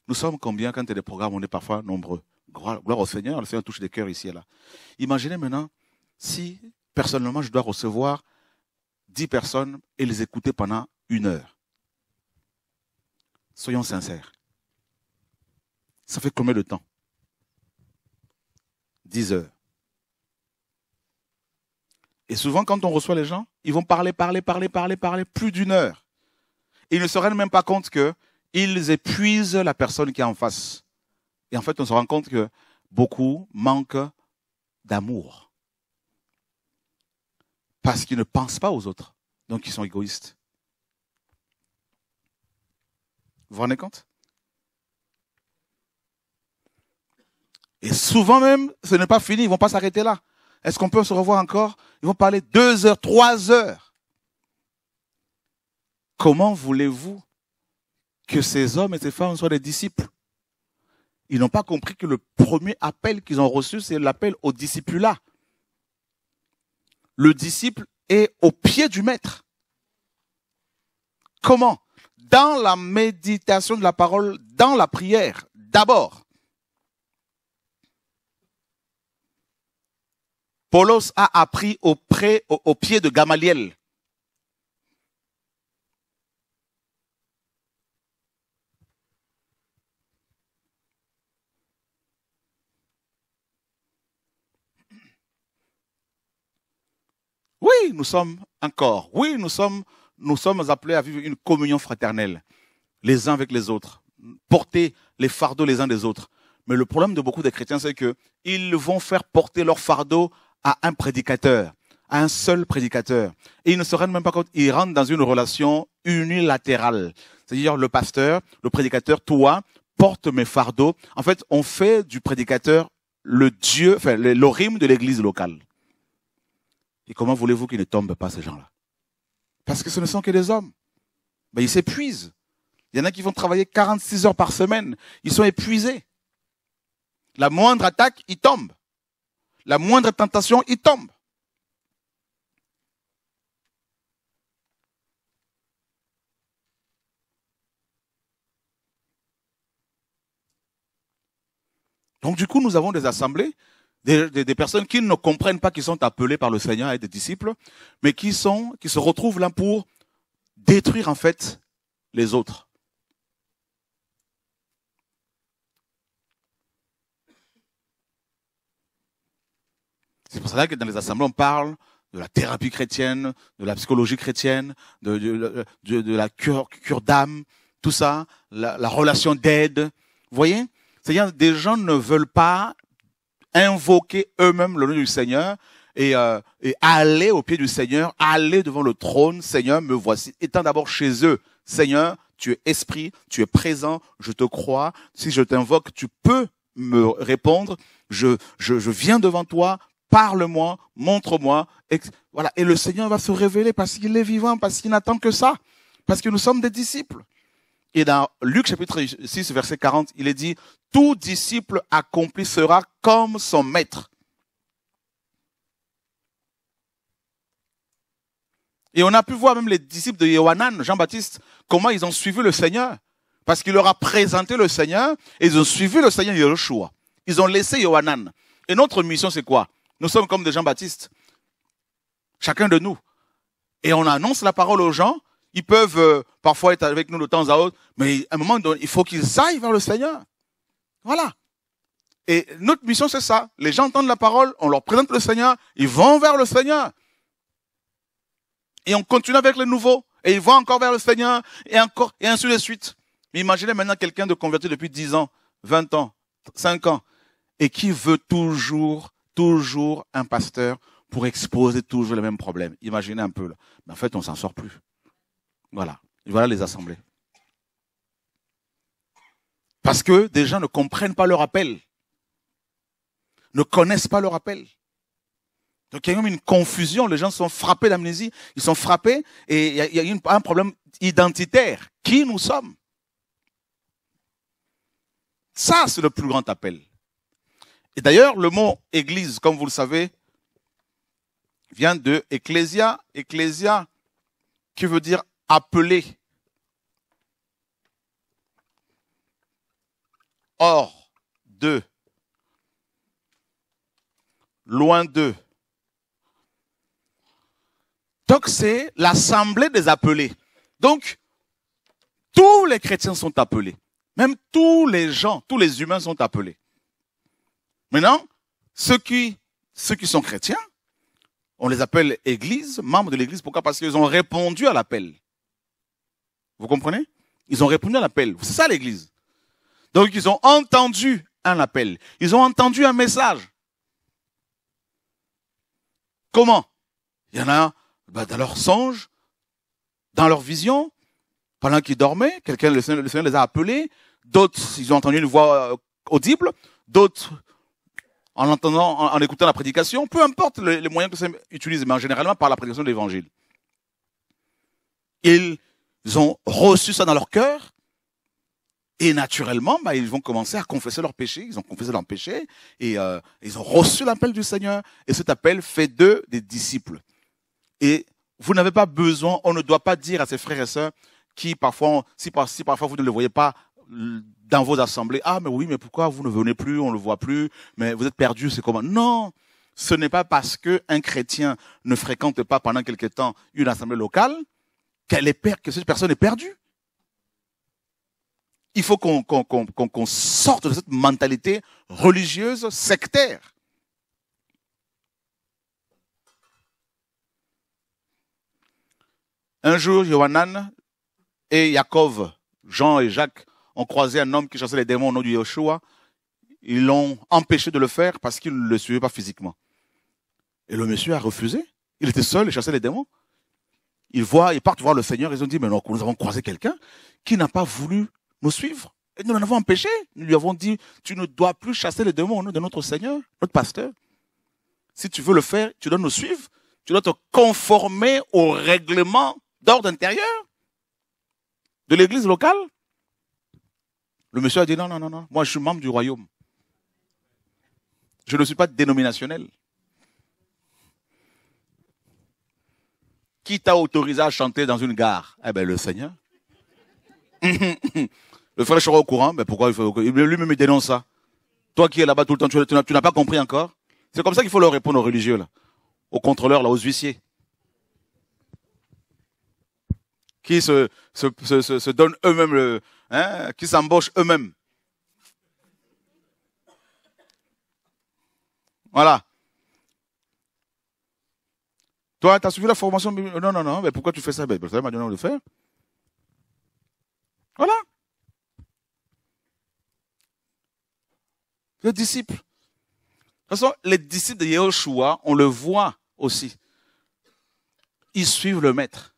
Nous sommes combien quand il y a des programmes, on est parfois nombreux. Gloire au Seigneur, le Seigneur touche des cœurs ici et là. Imaginez maintenant si, personnellement, je dois recevoir 10 personnes et les écouter pendant une heure. Soyons sincères. Ça fait combien de temps? 10 heures. Et souvent, quand on reçoit les gens, ils vont parler, plus d'une heure. Et ils ne se rendent même pas compte qu'ils épuisent la personne qui est en face. Et en fait, on se rend compte que beaucoup manquent d'amour. Parce qu'ils ne pensent pas aux autres. Donc, ils sont égoïstes. Vous vous rendez compte? Et souvent même, ce n'est pas fini, ils ne vont pas s'arrêter là. Est-ce qu'on peut se revoir encore? Ils vont parler 2 heures, 3 heures. Comment voulez-vous que ces hommes et ces femmes soient des disciples? Ils n'ont pas compris que le premier appel qu'ils ont reçu, c'est l'appel au discipulat. Le disciple est au pied du maître. Comment? Dans la méditation de la parole, dans la prière, d'abord. Paulos a appris au pied de Gamaliel. Oui, nous sommes un corps. Oui, nous sommes appelés à vivre une communion fraternelle, les uns avec les autres, porter les fardeaux les uns des autres. Mais le problème de beaucoup de chrétiens, c'est que ils vont faire porter leurs fardeaux à un prédicateur, à un seul prédicateur. Et ils ne se rendent même pas compte, ils rentrent dans une relation unilatérale. C'est-à-dire le pasteur, le prédicateur, toi, porte mes fardeaux. En fait, on fait du prédicateur le Dieu, enfin, l'orime de l'église locale. Et comment voulez-vous qu'ils ne tombent pas, ces gens-là? Parce que ce ne sont que des hommes. Ben, ils s'épuisent. Il y en a qui vont travailler 46 heures par semaine. Ils sont épuisés. La moindre attaque, ils tombent. La moindre tentation, il tombe. Donc du coup, nous avons des assemblées, des personnes qui ne comprennent pas, qui sont appelées par le Seigneur à être des disciples, mais qui se retrouvent là pour détruire en fait les autres. C'est pour ça que dans les assemblées, on parle de la thérapie chrétienne, de la psychologie chrétienne, de la cure d'âme, tout ça, la relation d'aide. Vous voyez? C'est-à-dire des gens ne veulent pas invoquer eux-mêmes le nom du Seigneur et aller au pied du Seigneur, aller devant le trône. Seigneur, me voici. Étant d'abord chez eux, Seigneur, tu es esprit, tu es présent, je te crois. Si je t'invoque, tu peux me répondre. Je viens devant toi. Parle-moi, montre-moi. Voilà. Et le Seigneur va se révéler parce qu'il est vivant, parce qu'il n'attend que ça, parce que nous sommes des disciples. Et dans Luc chapitre 6, verset 40, il est dit, « Tout disciple accompli sera comme son maître. » Et on a pu voir même les disciples de Yohanan, Jean-Baptiste, comment ils ont suivi le Seigneur. Parce qu'il leur a présenté le Seigneur, et ils ont suivi le Seigneur Yahushua. Ils ont laissé Yohanan. Et notre mission, c'est quoi? Nous sommes comme des Jean-Baptiste, chacun de nous. Et on annonce la parole aux gens. Ils peuvent parfois être avec nous de temps à autre, mais à un moment donné, il faut qu'ils aillent vers le Seigneur. Voilà. Et notre mission, c'est ça. Les gens entendent la parole, on leur présente le Seigneur, ils vont vers le Seigneur. Et on continue avec les nouveaux, et ils vont encore vers le Seigneur, et encore, et ainsi de suite. Mais imaginez maintenant quelqu'un de converti depuis 10 ans, 20 ans, 5 ans, et qui veut toujours un pasteur pour exposer toujours les mêmes problèmes. Imaginez un peu là. Mais en fait, on s'en sort plus. Voilà. Voilà les assemblées. Parce que des gens ne comprennent pas leur appel. Ne connaissent pas leur appel. Donc il y a même une confusion. Les gens sont frappés d'amnésie. Ils sont frappés et il y a un problème identitaire. Qui nous sommes? Ça, c'est le plus grand appel. Et d'ailleurs, le mot « église », comme vous le savez, vient de « ecclesia », « ecclesia », qui veut dire « appeler ». Hors de, loin de. Donc, c'est l'assemblée des appelés. Donc, tous les chrétiens sont appelés. Même tous les gens, tous les humains sont appelés. Maintenant, ceux qui sont chrétiens, on les appelle église, membres de l'église. Pourquoi? Parce qu'ils ont répondu à l'appel. Vous comprenez? Ils ont répondu à l'appel. C'est ça l'église. Donc, ils ont entendu un appel. Ils ont entendu un message. Comment? Il y en a dans leurs songes, dans leurs visions, pendant qu'ils dormaient, le Seigneur les a appelés. D'autres, ils ont entendu une voix audible. D'autres, en écoutant la prédication, peu importe les moyens que ça utilise, mais généralement par la prédication de l'évangile. Ils ont reçu ça dans leur cœur, et naturellement, ils vont commencer à confesser leurs péchés. Ils ont confessé leurs péchés, et ils ont reçu l'appel du Seigneur, et cet appel fait d'eux des disciples. Et vous n'avez pas besoin, on ne doit pas dire à ses frères et sœurs, qui parfois, si parfois vous ne les voyez pas, dans vos assemblées, ah mais oui, mais pourquoi vous ne venez plus, on ne le voit plus, mais vous êtes perdu, c'est comment? Non, ce n'est pas parce qu'un chrétien ne fréquente pas pendant quelque temps une assemblée locale que cette personne est perdue. Il faut qu'on sorte de cette mentalité religieuse sectaire. Un jour, Yohanan et Yaakov, Jean et Jacques, ont croisé un homme qui chassait les démons au nom du Yahushua. Ils l'ont empêché de le faire parce qu'ils ne le suivaient pas physiquement. Et le monsieur a refusé. Il était seul, il chassait les démons. Ils partent voir le Seigneur, ils ont dit, mais non, nous avons croisé quelqu'un qui n'a pas voulu nous suivre. Et nous l'en avons empêché. Nous lui avons dit, tu ne dois plus chasser les démons au nom de notre Seigneur, notre pasteur. Si tu veux le faire, tu dois nous suivre. Tu dois te conformer au règlement d'ordre intérieur de l'église locale. Le monsieur a dit, non, non, non, non, moi je suis membre du royaume. Je ne suis pas dénominationnel. Qui t'a autorisé à chanter dans une gare? Eh bien, le Seigneur. Le frère sera au courant, mais pourquoi il faut... Lui-même, il dénonce ça. Toi qui es là-bas tout le temps, tu n'as pas compris encore. C'est comme ça qu'il faut leur répondre aux religieux, là, aux contrôleurs, là, aux huissiers, qui se donnent eux-mêmes, qui s'embauchent eux-mêmes. Voilà. Toi, tu as suivi la formation biblique. Non, non, non, mais pourquoi tu fais ça? Ben, ça m'a donné envie de faire. Voilà. Les disciples. De toute façon, les disciples de Yahushua, on le voit aussi. Ils suivent le maître.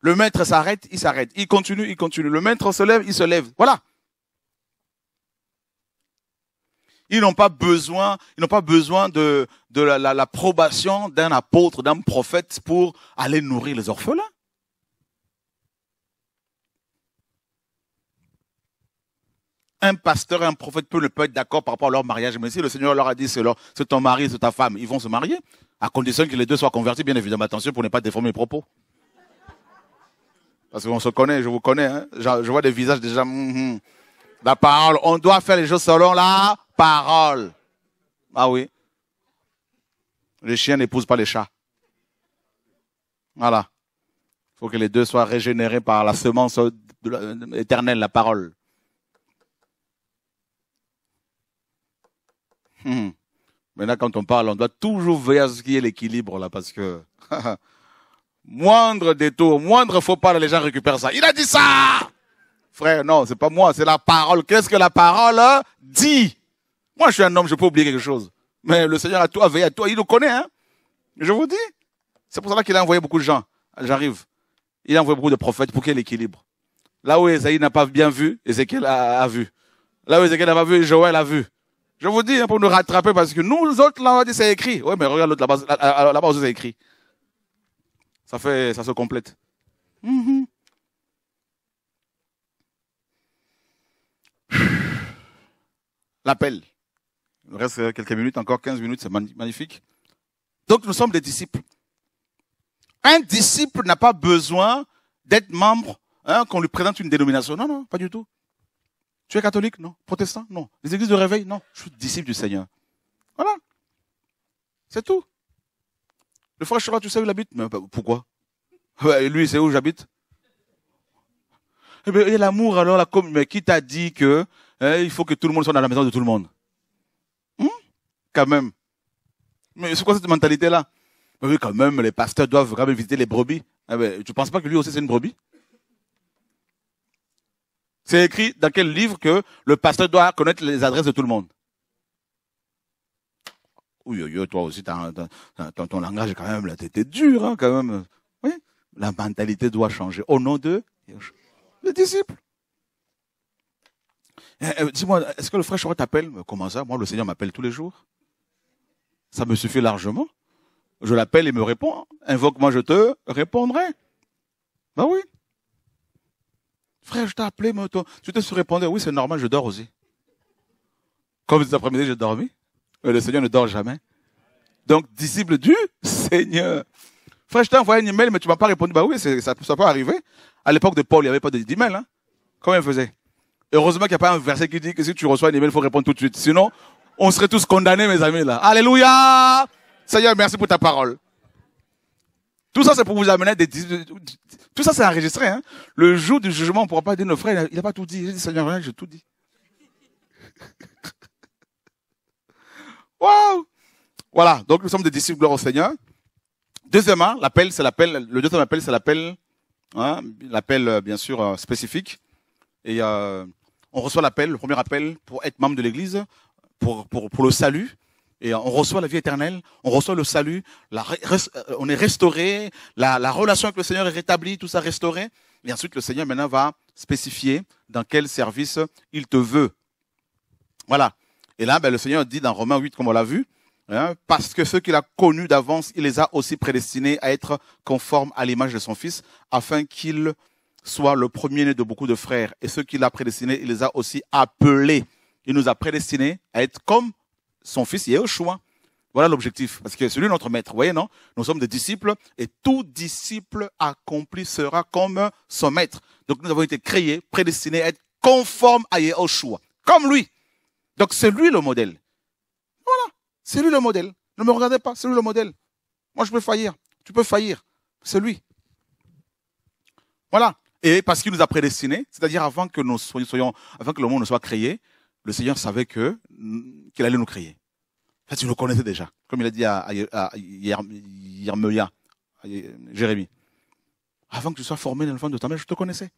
Le maître s'arrête, il s'arrête. Il continue, il continue. Le maître se lève, il se lève. Voilà. Ils n'ont pas besoin, de l'approbation d'un apôtre, d'un prophète pour aller nourrir les orphelins. Un pasteur et un prophète ne peuvent pas être d'accord par rapport à leur mariage. Mais si le Seigneur leur a dit, c'est ton mari, c'est ta femme, ils vont se marier, à condition que les deux soient convertis, bien évidemment. Attention pour ne pas déformer les propos. Parce qu'on se connaît, je vous connais, hein. Je vois des visages déjà. La parole, on doit faire les choses selon la parole. Ah oui. Les chiens n'épousent pas les chats. Voilà. Il faut que les deux soient régénérés par la semence éternelle, la parole. Maintenant, quand on parle, on doit toujours veiller à ce qu'il y ait l'équilibre, là, parce que moindre détour, moindre faux pas, les gens récupèrent ça. Il a dit ça! Frère, non, c'est pas moi, c'est la parole. Qu'est-ce que la parole dit? Moi, je suis un homme, je peux oublier quelque chose. Mais le Seigneur a tout veillé à toi, il nous connaît, hein? Je vous dis. C'est pour cela qu'il a envoyé beaucoup de gens. J'arrive. Il a envoyé beaucoup de prophètes pour qu'il y ait l'équilibre. Là où Esaïe n'a pas bien vu, Ézéchiel a vu. Là où Ézéchiel n'a pas vu, Joël a vu. Je vous dis, pour nous rattraper, parce que nous autres, là, on va dire, c'est écrit. Oui, mais regarde l'autre, là-bas, là-bas aussi, c'est écrit. Ça se complète. L'appel. Il reste quelques minutes, encore 15 minutes, c'est magnifique. Donc, nous sommes des disciples. Un disciple n'a pas besoin d'être membre, hein, qu'on lui présente une dénomination. Non, non, pas du tout. Tu es catholique? Non. Protestant? Non. Les églises de réveil? Non. Je suis disciple du Seigneur. Voilà. C'est tout. Le frère Chora, tu sais où il habite? Mais pourquoi? Lui, c'est où j'habite? Et l'amour, alors, la commune, mais qui t'a dit que il faut que tout le monde soit dans la maison de tout le monde? Quand même. Mais c'est quoi cette mentalité-là? Mais oui, quand même, les pasteurs doivent quand même visiter les brebis. Eh ben, tu ne penses pas que lui aussi, c'est une brebis? C'est écrit dans quel livre que le pasteur doit connaître les adresses de tout le monde? Oui, oui, toi aussi, ton langage, quand même, là, t'étais dur, hein, quand même. Oui, la mentalité doit changer. Au nom de les disciples. Dis-moi, est-ce que le frère Choré t'appelle? Comment ça? Moi, le Seigneur m'appelle tous les jours. Ça me suffit largement. Je l'appelle, il me répond. Invoque-moi, je te répondrai. Ben oui. Frère, je t'ai appelé, mais tu te répondais, oui, c'est normal, je dors aussi. Comme cet après-midi, j'ai dormi. Mais le Seigneur ne dort jamais. Donc, disciple du Seigneur. Frère, je t'ai envoyé un email, mais tu m'as pas répondu. Bah oui, ça peut arriver. À l'époque de Paul, il n'y avait pas d'email, hein. Comment il faisait? Heureusement qu'il n'y a pas un verset qui dit que si tu reçois un email, il faut répondre tout de suite. Sinon, on serait tous condamnés, mes amis, là. Alléluia! Seigneur, merci pour ta parole. Tout ça, c'est pour vous amener des... Tout ça, c'est enregistré. Hein. Le jour du jugement, on ne pourra pas dire, nos frères, il n'a pas tout dit. J'ai dit, Seigneur, j'ai tout dit. Waouh! Voilà, donc nous sommes des disciples, gloire au Seigneur. Deuxièmement, l'appel, c'est l'appel. Le deuxième appel, c'est l'appel. Hein, l'appel, bien sûr, spécifique. Et on reçoit l'appel, le premier appel, pour être membre de l'Église, pour le salut. Et on reçoit la vie éternelle, on reçoit le salut, on est restauré, la relation avec le Seigneur est rétablie, tout ça restauré. Et ensuite, le Seigneur maintenant va spécifier dans quel service il te veut. Voilà. Et là, ben, le Seigneur dit dans Romains 8, comme on l'a vu, hein, parce que ceux qu'il a connus d'avance, il les a aussi prédestinés à être conformes à l'image de son Fils, afin qu'il soit le premier-né de beaucoup de frères. Et ceux qu'il a prédestinés, il les a aussi appelés. Il nous a prédestinés à être comme son Fils, Yahushua. Voilà l'objectif. Parce que c'est lui notre maître. Vous voyez, non? Nous sommes des disciples et tout disciple accompli sera comme son maître. Donc nous avons été créés, prédestinés à être conformes à Yahushua. Comme lui. Donc c'est lui le modèle. Voilà, c'est lui le modèle. Ne me regardez pas, c'est lui le modèle. Moi je peux faillir, tu peux faillir, c'est lui. Voilà, et parce qu'il nous a prédestinés, c'est-à-dire avant que nous soyons, avant que le monde ne soit créé, le Seigneur savait qu'il allait nous créer. Là, tu le connaissais déjà, comme il a dit à Jérémie. Avant que tu sois formé dans le ventre de ta mère, je te connaissais.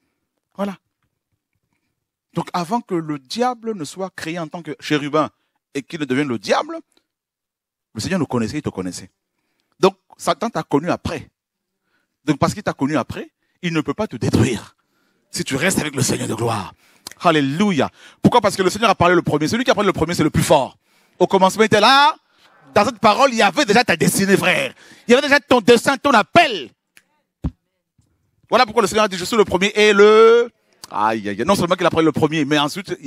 Voilà. Donc avant que le diable ne soit créé en tant que chérubin et qu'il ne devienne le diable, le Seigneur nous connaissait, il te connaissait. Donc Satan t'a connu après. Donc parce qu'il t'a connu après, il ne peut pas te détruire si tu restes avec le Seigneur de gloire. Alléluia. Pourquoi? Parce que le Seigneur a parlé le premier. Celui qui a parlé le premier, c'est le plus fort. Au commencement, il était là. Dans cette parole, il y avait déjà ta destinée, frère. Il y avait déjà ton dessein, ton appel. Voilà pourquoi le Seigneur a dit, je suis le premier et le... Aïe, aïe, non seulement qu'il a parlé le premier, mais ensuite,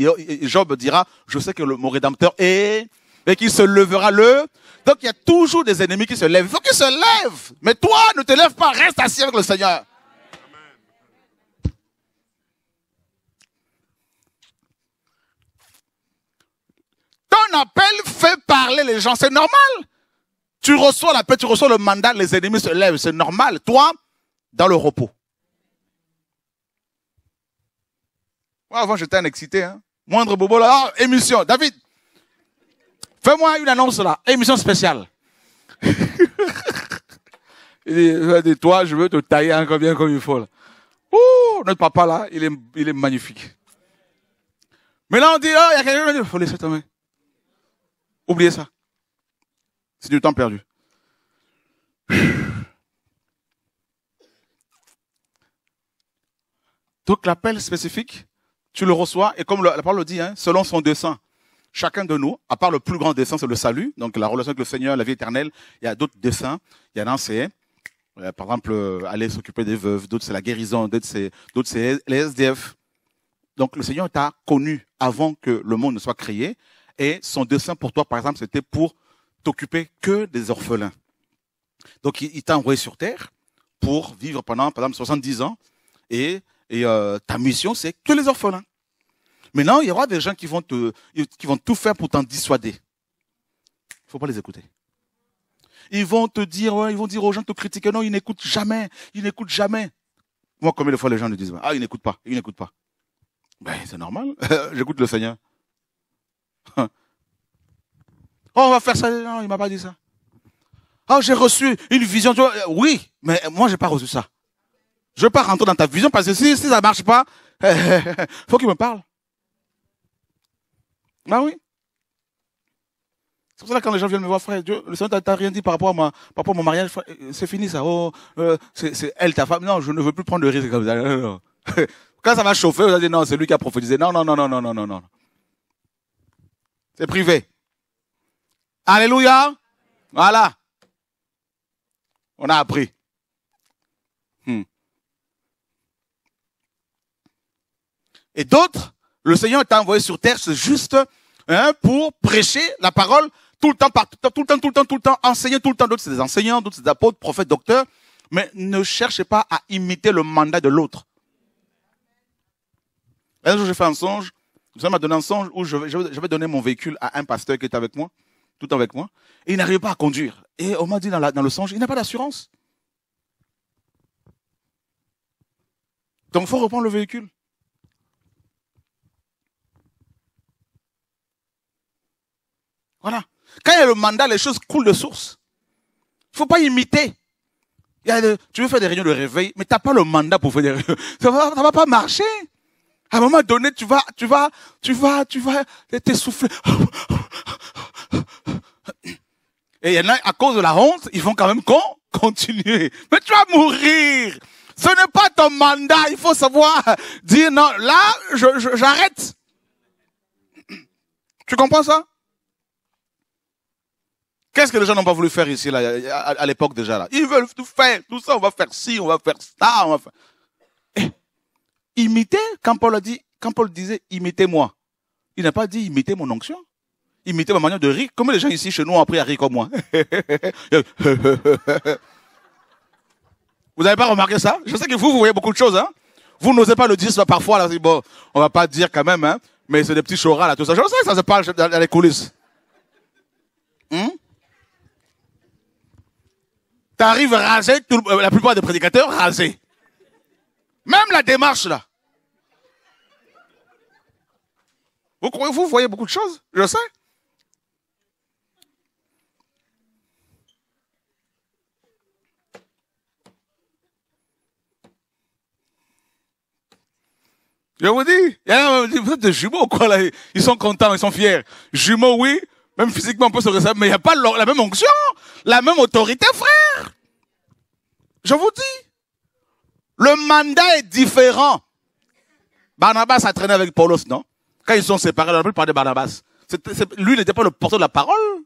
Job dira, je sais que mon rédempteur est... Et qu'il se levera le... Donc, il y a toujours des ennemis qui se lèvent. Il faut qu'ils se lèvent. Mais toi, ne te lève pas. Reste assis avec le Seigneur. Ton appel fait parler les gens, c'est normal. Tu reçois l'appel, tu reçois le mandat, les ennemis se lèvent, c'est normal. Toi, dans le repos. Moi, avant, j'étais un excité. Hein. Moindre bobo là, oh, émission. David, fais-moi une annonce là, émission spéciale. Il dit, toi, je veux te tailler encore bien comme il faut. Là. Ouh, notre papa là, il est magnifique. Mais là, on dit, oh, il y a quelqu'un qui dit, faut laisser ta main. Oubliez ça. C'est du temps perdu. Donc l'appel spécifique, tu le reçois, et comme la parole le dit, hein, selon son dessein, chacun de nous, à part le plus grand dessein, c'est le salut, donc la relation avec le Seigneur, la vie éternelle, il y a d'autres desseins, il y en a un c'est, par exemple, aller s'occuper des veuves, d'autres c'est la guérison, d'autres c'est les SDF. Donc le Seigneur t'a connu avant que le monde ne soit créé, et son dessein pour toi, par exemple, c'était pour t'occuper que des orphelins. Donc, il t'a envoyé sur terre pour vivre pendant, par exemple, 70 ans. Et ta mission, c'est que les orphelins. Maintenant, il y aura des gens qui vont tout faire pour t'en dissuader. Il ne faut pas les écouter. Ils vont te dire, ouais, ils vont dire aux gens de te critiquer. Non, ils n'écoutent jamais. Ils n'écoutent jamais. Moi, combien de fois les gens me disent, ah, ils n'écoutent pas, ils n'écoutent pas. Ben, c'est normal. J'écoute le Seigneur. Oh, on va faire ça. Non, il m'a pas dit ça. Oh, j'ai reçu une vision. Oui, mais moi, j'ai pas reçu ça. Je ne veux pas rentrer dans ta vision parce que si ça marche pas, faut qu'il me parle. Ah oui. C'est pour ça que quand les gens viennent me voir, frère, Dieu, le Seigneur t'a rien dit par rapport à mon mariage. C'est fini ça. Oh, c'est elle, ta femme. Non, je ne veux plus prendre de risque comme ça. Non, non. Quand ça va chauffer, vous allez dire non, c'est lui qui a prophétisé. Non, non, non, non, non, non, non, non. C'est privé. Alléluia. Voilà. On a appris. Et d'autres, le Seigneur t'a envoyé sur terre, c'est juste pour prêcher la parole tout le temps, tout le temps, enseigner tout le temps. D'autres, c'est des enseignants, d'autres, c'est des apôtres, prophètes, docteurs. Mais ne cherchez pas à imiter le mandat de l'autre. Un jour, j'ai fait un songe. Le Seigneur m'a donné un songe où j'avais donné mon véhicule à un pasteur qui était avec moi, tout avec moi, et il n'arrivait pas à conduire. Et on m'a dit dans le songe, il n'a pas d'assurance. Donc il faut reprendre le véhicule. Voilà. Quand il y a le mandat, les choses coulent de source. Il ne faut pas imiter. Tu veux faire des réunions de réveil, mais tu n'as pas le mandat pour faire des réunions. Ça va pas marcher. À un moment donné, tu vas t'essouffler. Et il y en a, à cause de la honte, ils vont quand même continuer. Mais tu vas mourir. Ce n'est pas ton mandat. Il faut savoir dire non. Là, j'arrête. Tu comprends ça? Qu'est-ce que les gens n'ont pas voulu faire ici, là, à l'époque déjà, là? Ils veulent tout faire. Tout ça, on va faire ci, on va faire ça, on va faire... Imiter, quand Paul a dit, quand Paul disait imitez-moi, il n'a pas dit imitez mon onction, imitez ma manière de rire. Comment les gens ici chez nous ont appris à rire comme moi? Vous n'avez pas remarqué ça? Je sais que vous voyez beaucoup de choses, hein. Vous n'osez pas le dire, parfois, là, bon, on va pas dire quand même, hein. Mais c'est des petits chorales à tout ça. Je sais que ça se parle dans les coulisses. T'arrives rasé, la plupart des prédicateurs rasés. Même la démarche là. Vous voyez beaucoup de choses, je sais. Je vous dis, il y en a qui me disent, vous êtes des jumeaux ou quoi là? Ils sont contents, ils sont fiers. Jumeaux, oui, même physiquement, on peut se ressembler, mais il n'y a pas la même onction, la même autorité, frère. Je vous dis, le mandat est différent. Barnabas a traîné avec Paulos, non? Quand ils sont séparés, on a plus parlé de Barnabas. Lui n'était pas le porteur de la parole.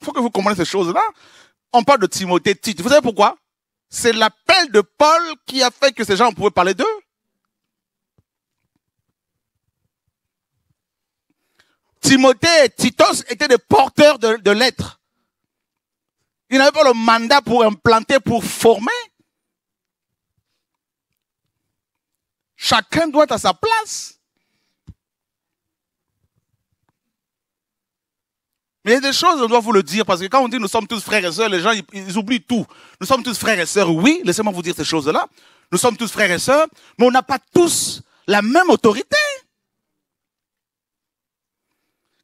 Il faut que vous compreniez ces choses-là. On parle de Timothée, Tite. Vous savez pourquoi? C'est l'appel de Paul qui a fait que ces gens pouvaient parler d'eux. Timothée et Titus étaient des porteurs de lettres. Ils n'avaient pas le mandat pour implanter, pour former. Chacun doit être à sa place. Mais il y a des choses, on doit vous le dire, parce que quand on dit nous sommes tous frères et sœurs, les gens, ils oublient tout. Nous sommes tous frères et sœurs, oui, laissez-moi vous dire ces choses-là. Nous sommes tous frères et sœurs, mais on n'a pas tous la même autorité.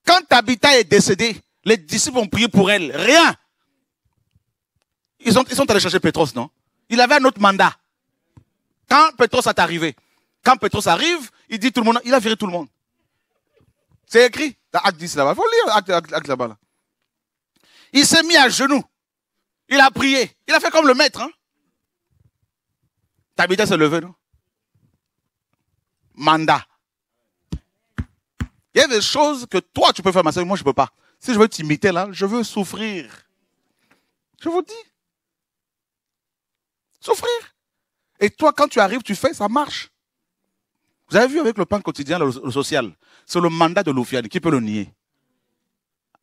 Quand Tabitha est décédée, les disciples ont prié pour elle, rien. Ils sont allés chercher Pétros, non? Il avait un autre mandat. Quand Pétros est arrivé, quand Pétros arrive, il dit tout le monde, il a viré tout le monde. C'est écrit, dans Acte 10 là-bas. Il faut lire Acte là-bas. Là. Il s'est mis à genoux. Il a prié. Il a fait comme le maître. Hein? Tabitha s'est levé, non? Mandat. Il y a des choses que toi, tu peux faire, ma soeur, moi, je ne peux pas. Si je veux t'imiter là, je veux souffrir. Je vous dis. Souffrir. Et toi, quand tu arrives, tu fais, ça marche. Vous avez vu avec le pain quotidien, le social, c'est le mandat de Loufiane. Qui peut le nier?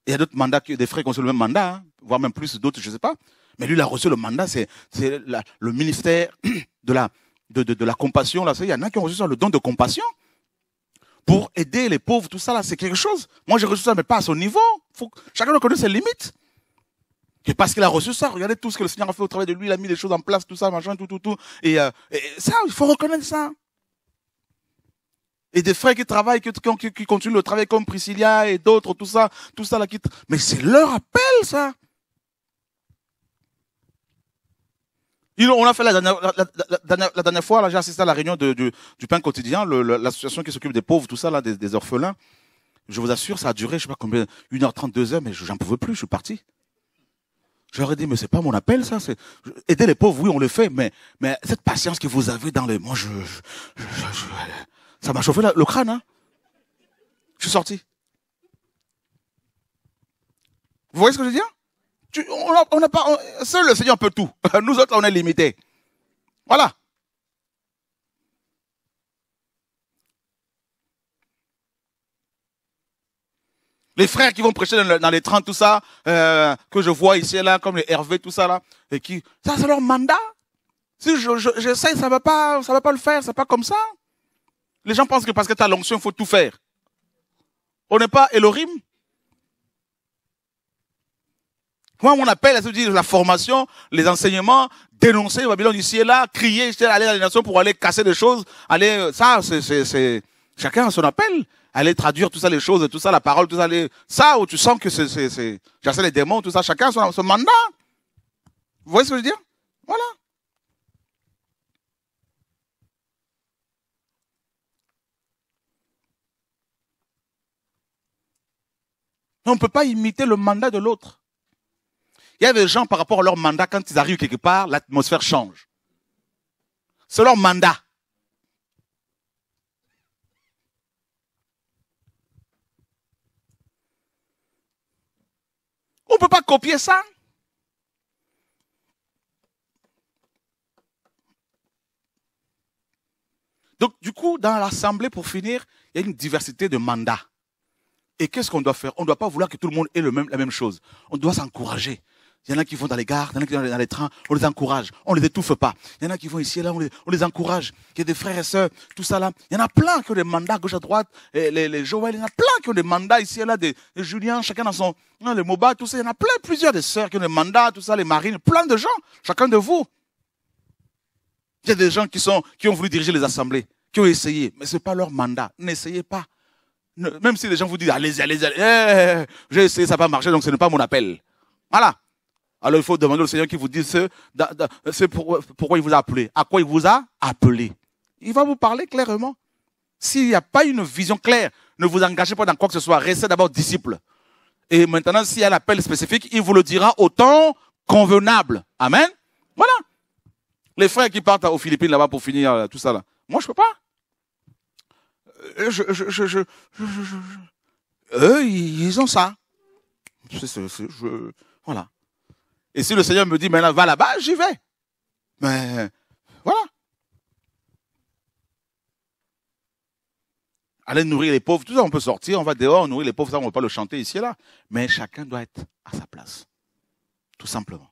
Il y a d'autres mandats, des frères qui ont reçu le même mandat, hein, voire même plus d'autres, je ne sais pas. Mais lui, il a reçu le mandat, c'est le ministère de la compassion. Là. Il y en a qui ont reçu ça, le don de compassion pour aider les pauvres, tout ça, là, c'est quelque chose. Moi, j'ai reçu ça, mais pas à son niveau. Faut, chacun reconnaît ses limites. Et parce qu'il a reçu ça, regardez tout ce que le Seigneur a fait au travail de lui, il a mis les choses en place, tout ça, machin, tout. Et ça, il faut reconnaître ça. Et des frères qui travaillent, qui continuent le travail comme Priscilla et d'autres, tout ça là, qui... Mais c'est leur appel, ça. On a fait la dernière fois, là, j'ai assisté à la réunion du pain quotidien, l'association qui s'occupe des pauvres, tout ça là, des orphelins. Je vous assure, ça a duré, je sais pas combien, 1h30, 2h, mais j'en pouvais plus, je suis parti. J'aurais dit, mais c'est pas mon appel, ça. C'est aider les pauvres, oui, on le fait, mais cette patience que vous avez dans les, moi, ça m'a chauffé le crâne, hein. Je suis sorti. Vous voyez ce que je veux dire? Seul le Seigneur peut tout. Nous autres, on est limités. Voilà. Les frères qui vont prêcher dans les 30, tout ça, que je vois ici et là, comme les Hervé, tout ça là, et qui, ça c'est leur mandat. Si j'essaie, ça va pas le faire, c'est pas comme ça. Les gens pensent que parce que tu as l'onction, il faut tout faire. On n'est pas Elohim. Moi, mon appel, ça veut dire la formation, les enseignements, dénoncer Babylone ici et là, crier, aller à la nation pour aller casser des choses, aller, ça, c'est, chacun a son appel. Aller traduire tout ça, les choses, tout ça, la parole, tout ça, ça, où tu sens que c'est, chasser les démons, tout ça, chacun a son mandat. Vous voyez ce que je veux dire? Voilà. On ne peut pas imiter le mandat de l'autre. Il y a des gens, par rapport à leur mandat, quand ils arrivent quelque part, l'atmosphère change. C'est leur mandat. On ne peut pas copier ça. Donc, du coup, dans l'assemblée, pour finir, il y a une diversité de mandats. Et qu'est-ce qu'on doit faire? On ne doit pas vouloir que tout le monde ait la même chose. On doit s'encourager. Il y en a qui vont dans les gares, il y en a qui vont dans les trains, on les encourage, on ne les étouffe pas. Il y en a qui vont ici et là, on les encourage. Il y a des frères et sœurs, tout ça là. Il y en a plein qui ont des mandats à gauche à droite, et les Joël, il y en a plein qui ont des mandats ici et là, des Julien, chacun dans son... les Moba, tout ça, il y en a plein, plusieurs des sœurs qui ont des mandats, tout ça, les Marines, plein de gens, chacun de vous. Il y a des gens qui ont voulu diriger les assemblées, qui ont essayé, mais ce n'est pas leur mandat. N'essayez pas. Même si les gens vous disent, allez-y, allez-y, allez, j'ai essayé, ça n'a pas marché, donc ce n'est pas mon appel. Voilà. Alors il faut demander au Seigneur qu'il vous dise pourquoi il vous a appelé, à quoi il vous a appelé. Il va vous parler clairement. S'il n'y a pas une vision claire, ne vous engagez pas dans quoi que ce soit. Restez d'abord disciple. Et maintenant, s'il y a l'appel spécifique, il vous le dira au temps convenable. Amen. Voilà. Les frères qui partent aux Philippines là-bas pour finir tout ça là. Moi, je peux pas. Eux, ils ont ça. Voilà. Et si le Seigneur me dit, maintenant, va là-bas, j'y vais. Mais, voilà. Allez nourrir les pauvres, tout ça, on peut sortir, on va dehors, nourrir les pauvres, ça, on ne va pas le chanter ici et là. Mais chacun doit être à sa place. Tout simplement.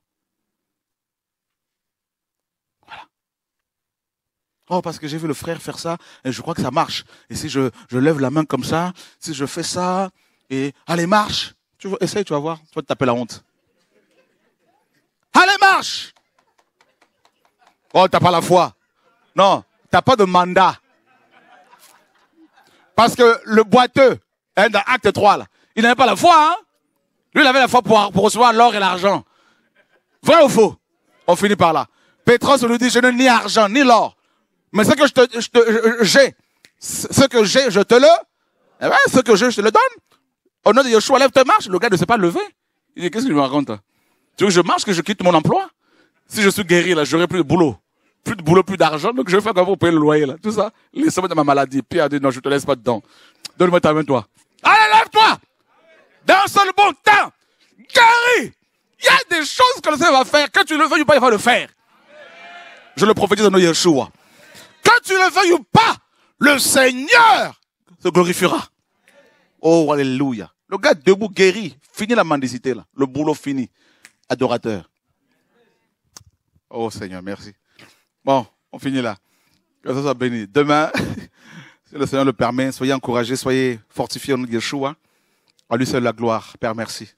Voilà. Oh, parce que j'ai vu le frère faire ça, et je crois que ça marche. Et si je lève la main comme ça, si je fais ça, et allez, marche. Essaye, tu vas voir, tu vas te taper la honte. Allez, marche! Oh, t'as pas la foi. Non, t'as pas de mandat. Parce que le boiteux, hein, dans Acte 3, là, il n'avait pas la foi. Hein? Lui, il avait la foi pour recevoir l'or et l'argent. Vrai ou faux? On finit par là. Pétros lui dit, je n'ai ni argent, ni l'or. Mais ce que j'ai, je te le... Eh ben, ce que j'ai, je te le donne. Au nom de Yeshua, lève-toi, marche. Le gars ne s'est pas levé. Il dit, qu'est-ce qu'il me raconte? Tu veux que je marche, que je quitte mon emploi? Si je suis guéri, là, j'aurai plus de boulot. Plus de boulot, plus d'argent. Donc, je vais faire quoi pour payer le loyer, là? Tout ça. Les sommets de ma maladie. Pierre a dit, non, je te laisse pas dedans. Donne-moi ta main, toi. Allez, lève-toi! Dans seul bon temps! Guéri! Il y a des choses que le Seigneur va faire. Que tu le veuilles ou pas, il va le faire. Je le prophétise au nom de Yeshua. Que tu le veuilles ou pas, le Seigneur se glorifiera. Oh, alléluia. Le gars debout guéri. Fini la mendicité, là. Le boulot fini. Adorateur. Oh Seigneur, merci. Bon, on finit là. Que ça soit béni. Demain, si le Seigneur le permet, soyez encouragés, soyez fortifiés au nom de Yeshua. À lui seul la gloire. Père, merci.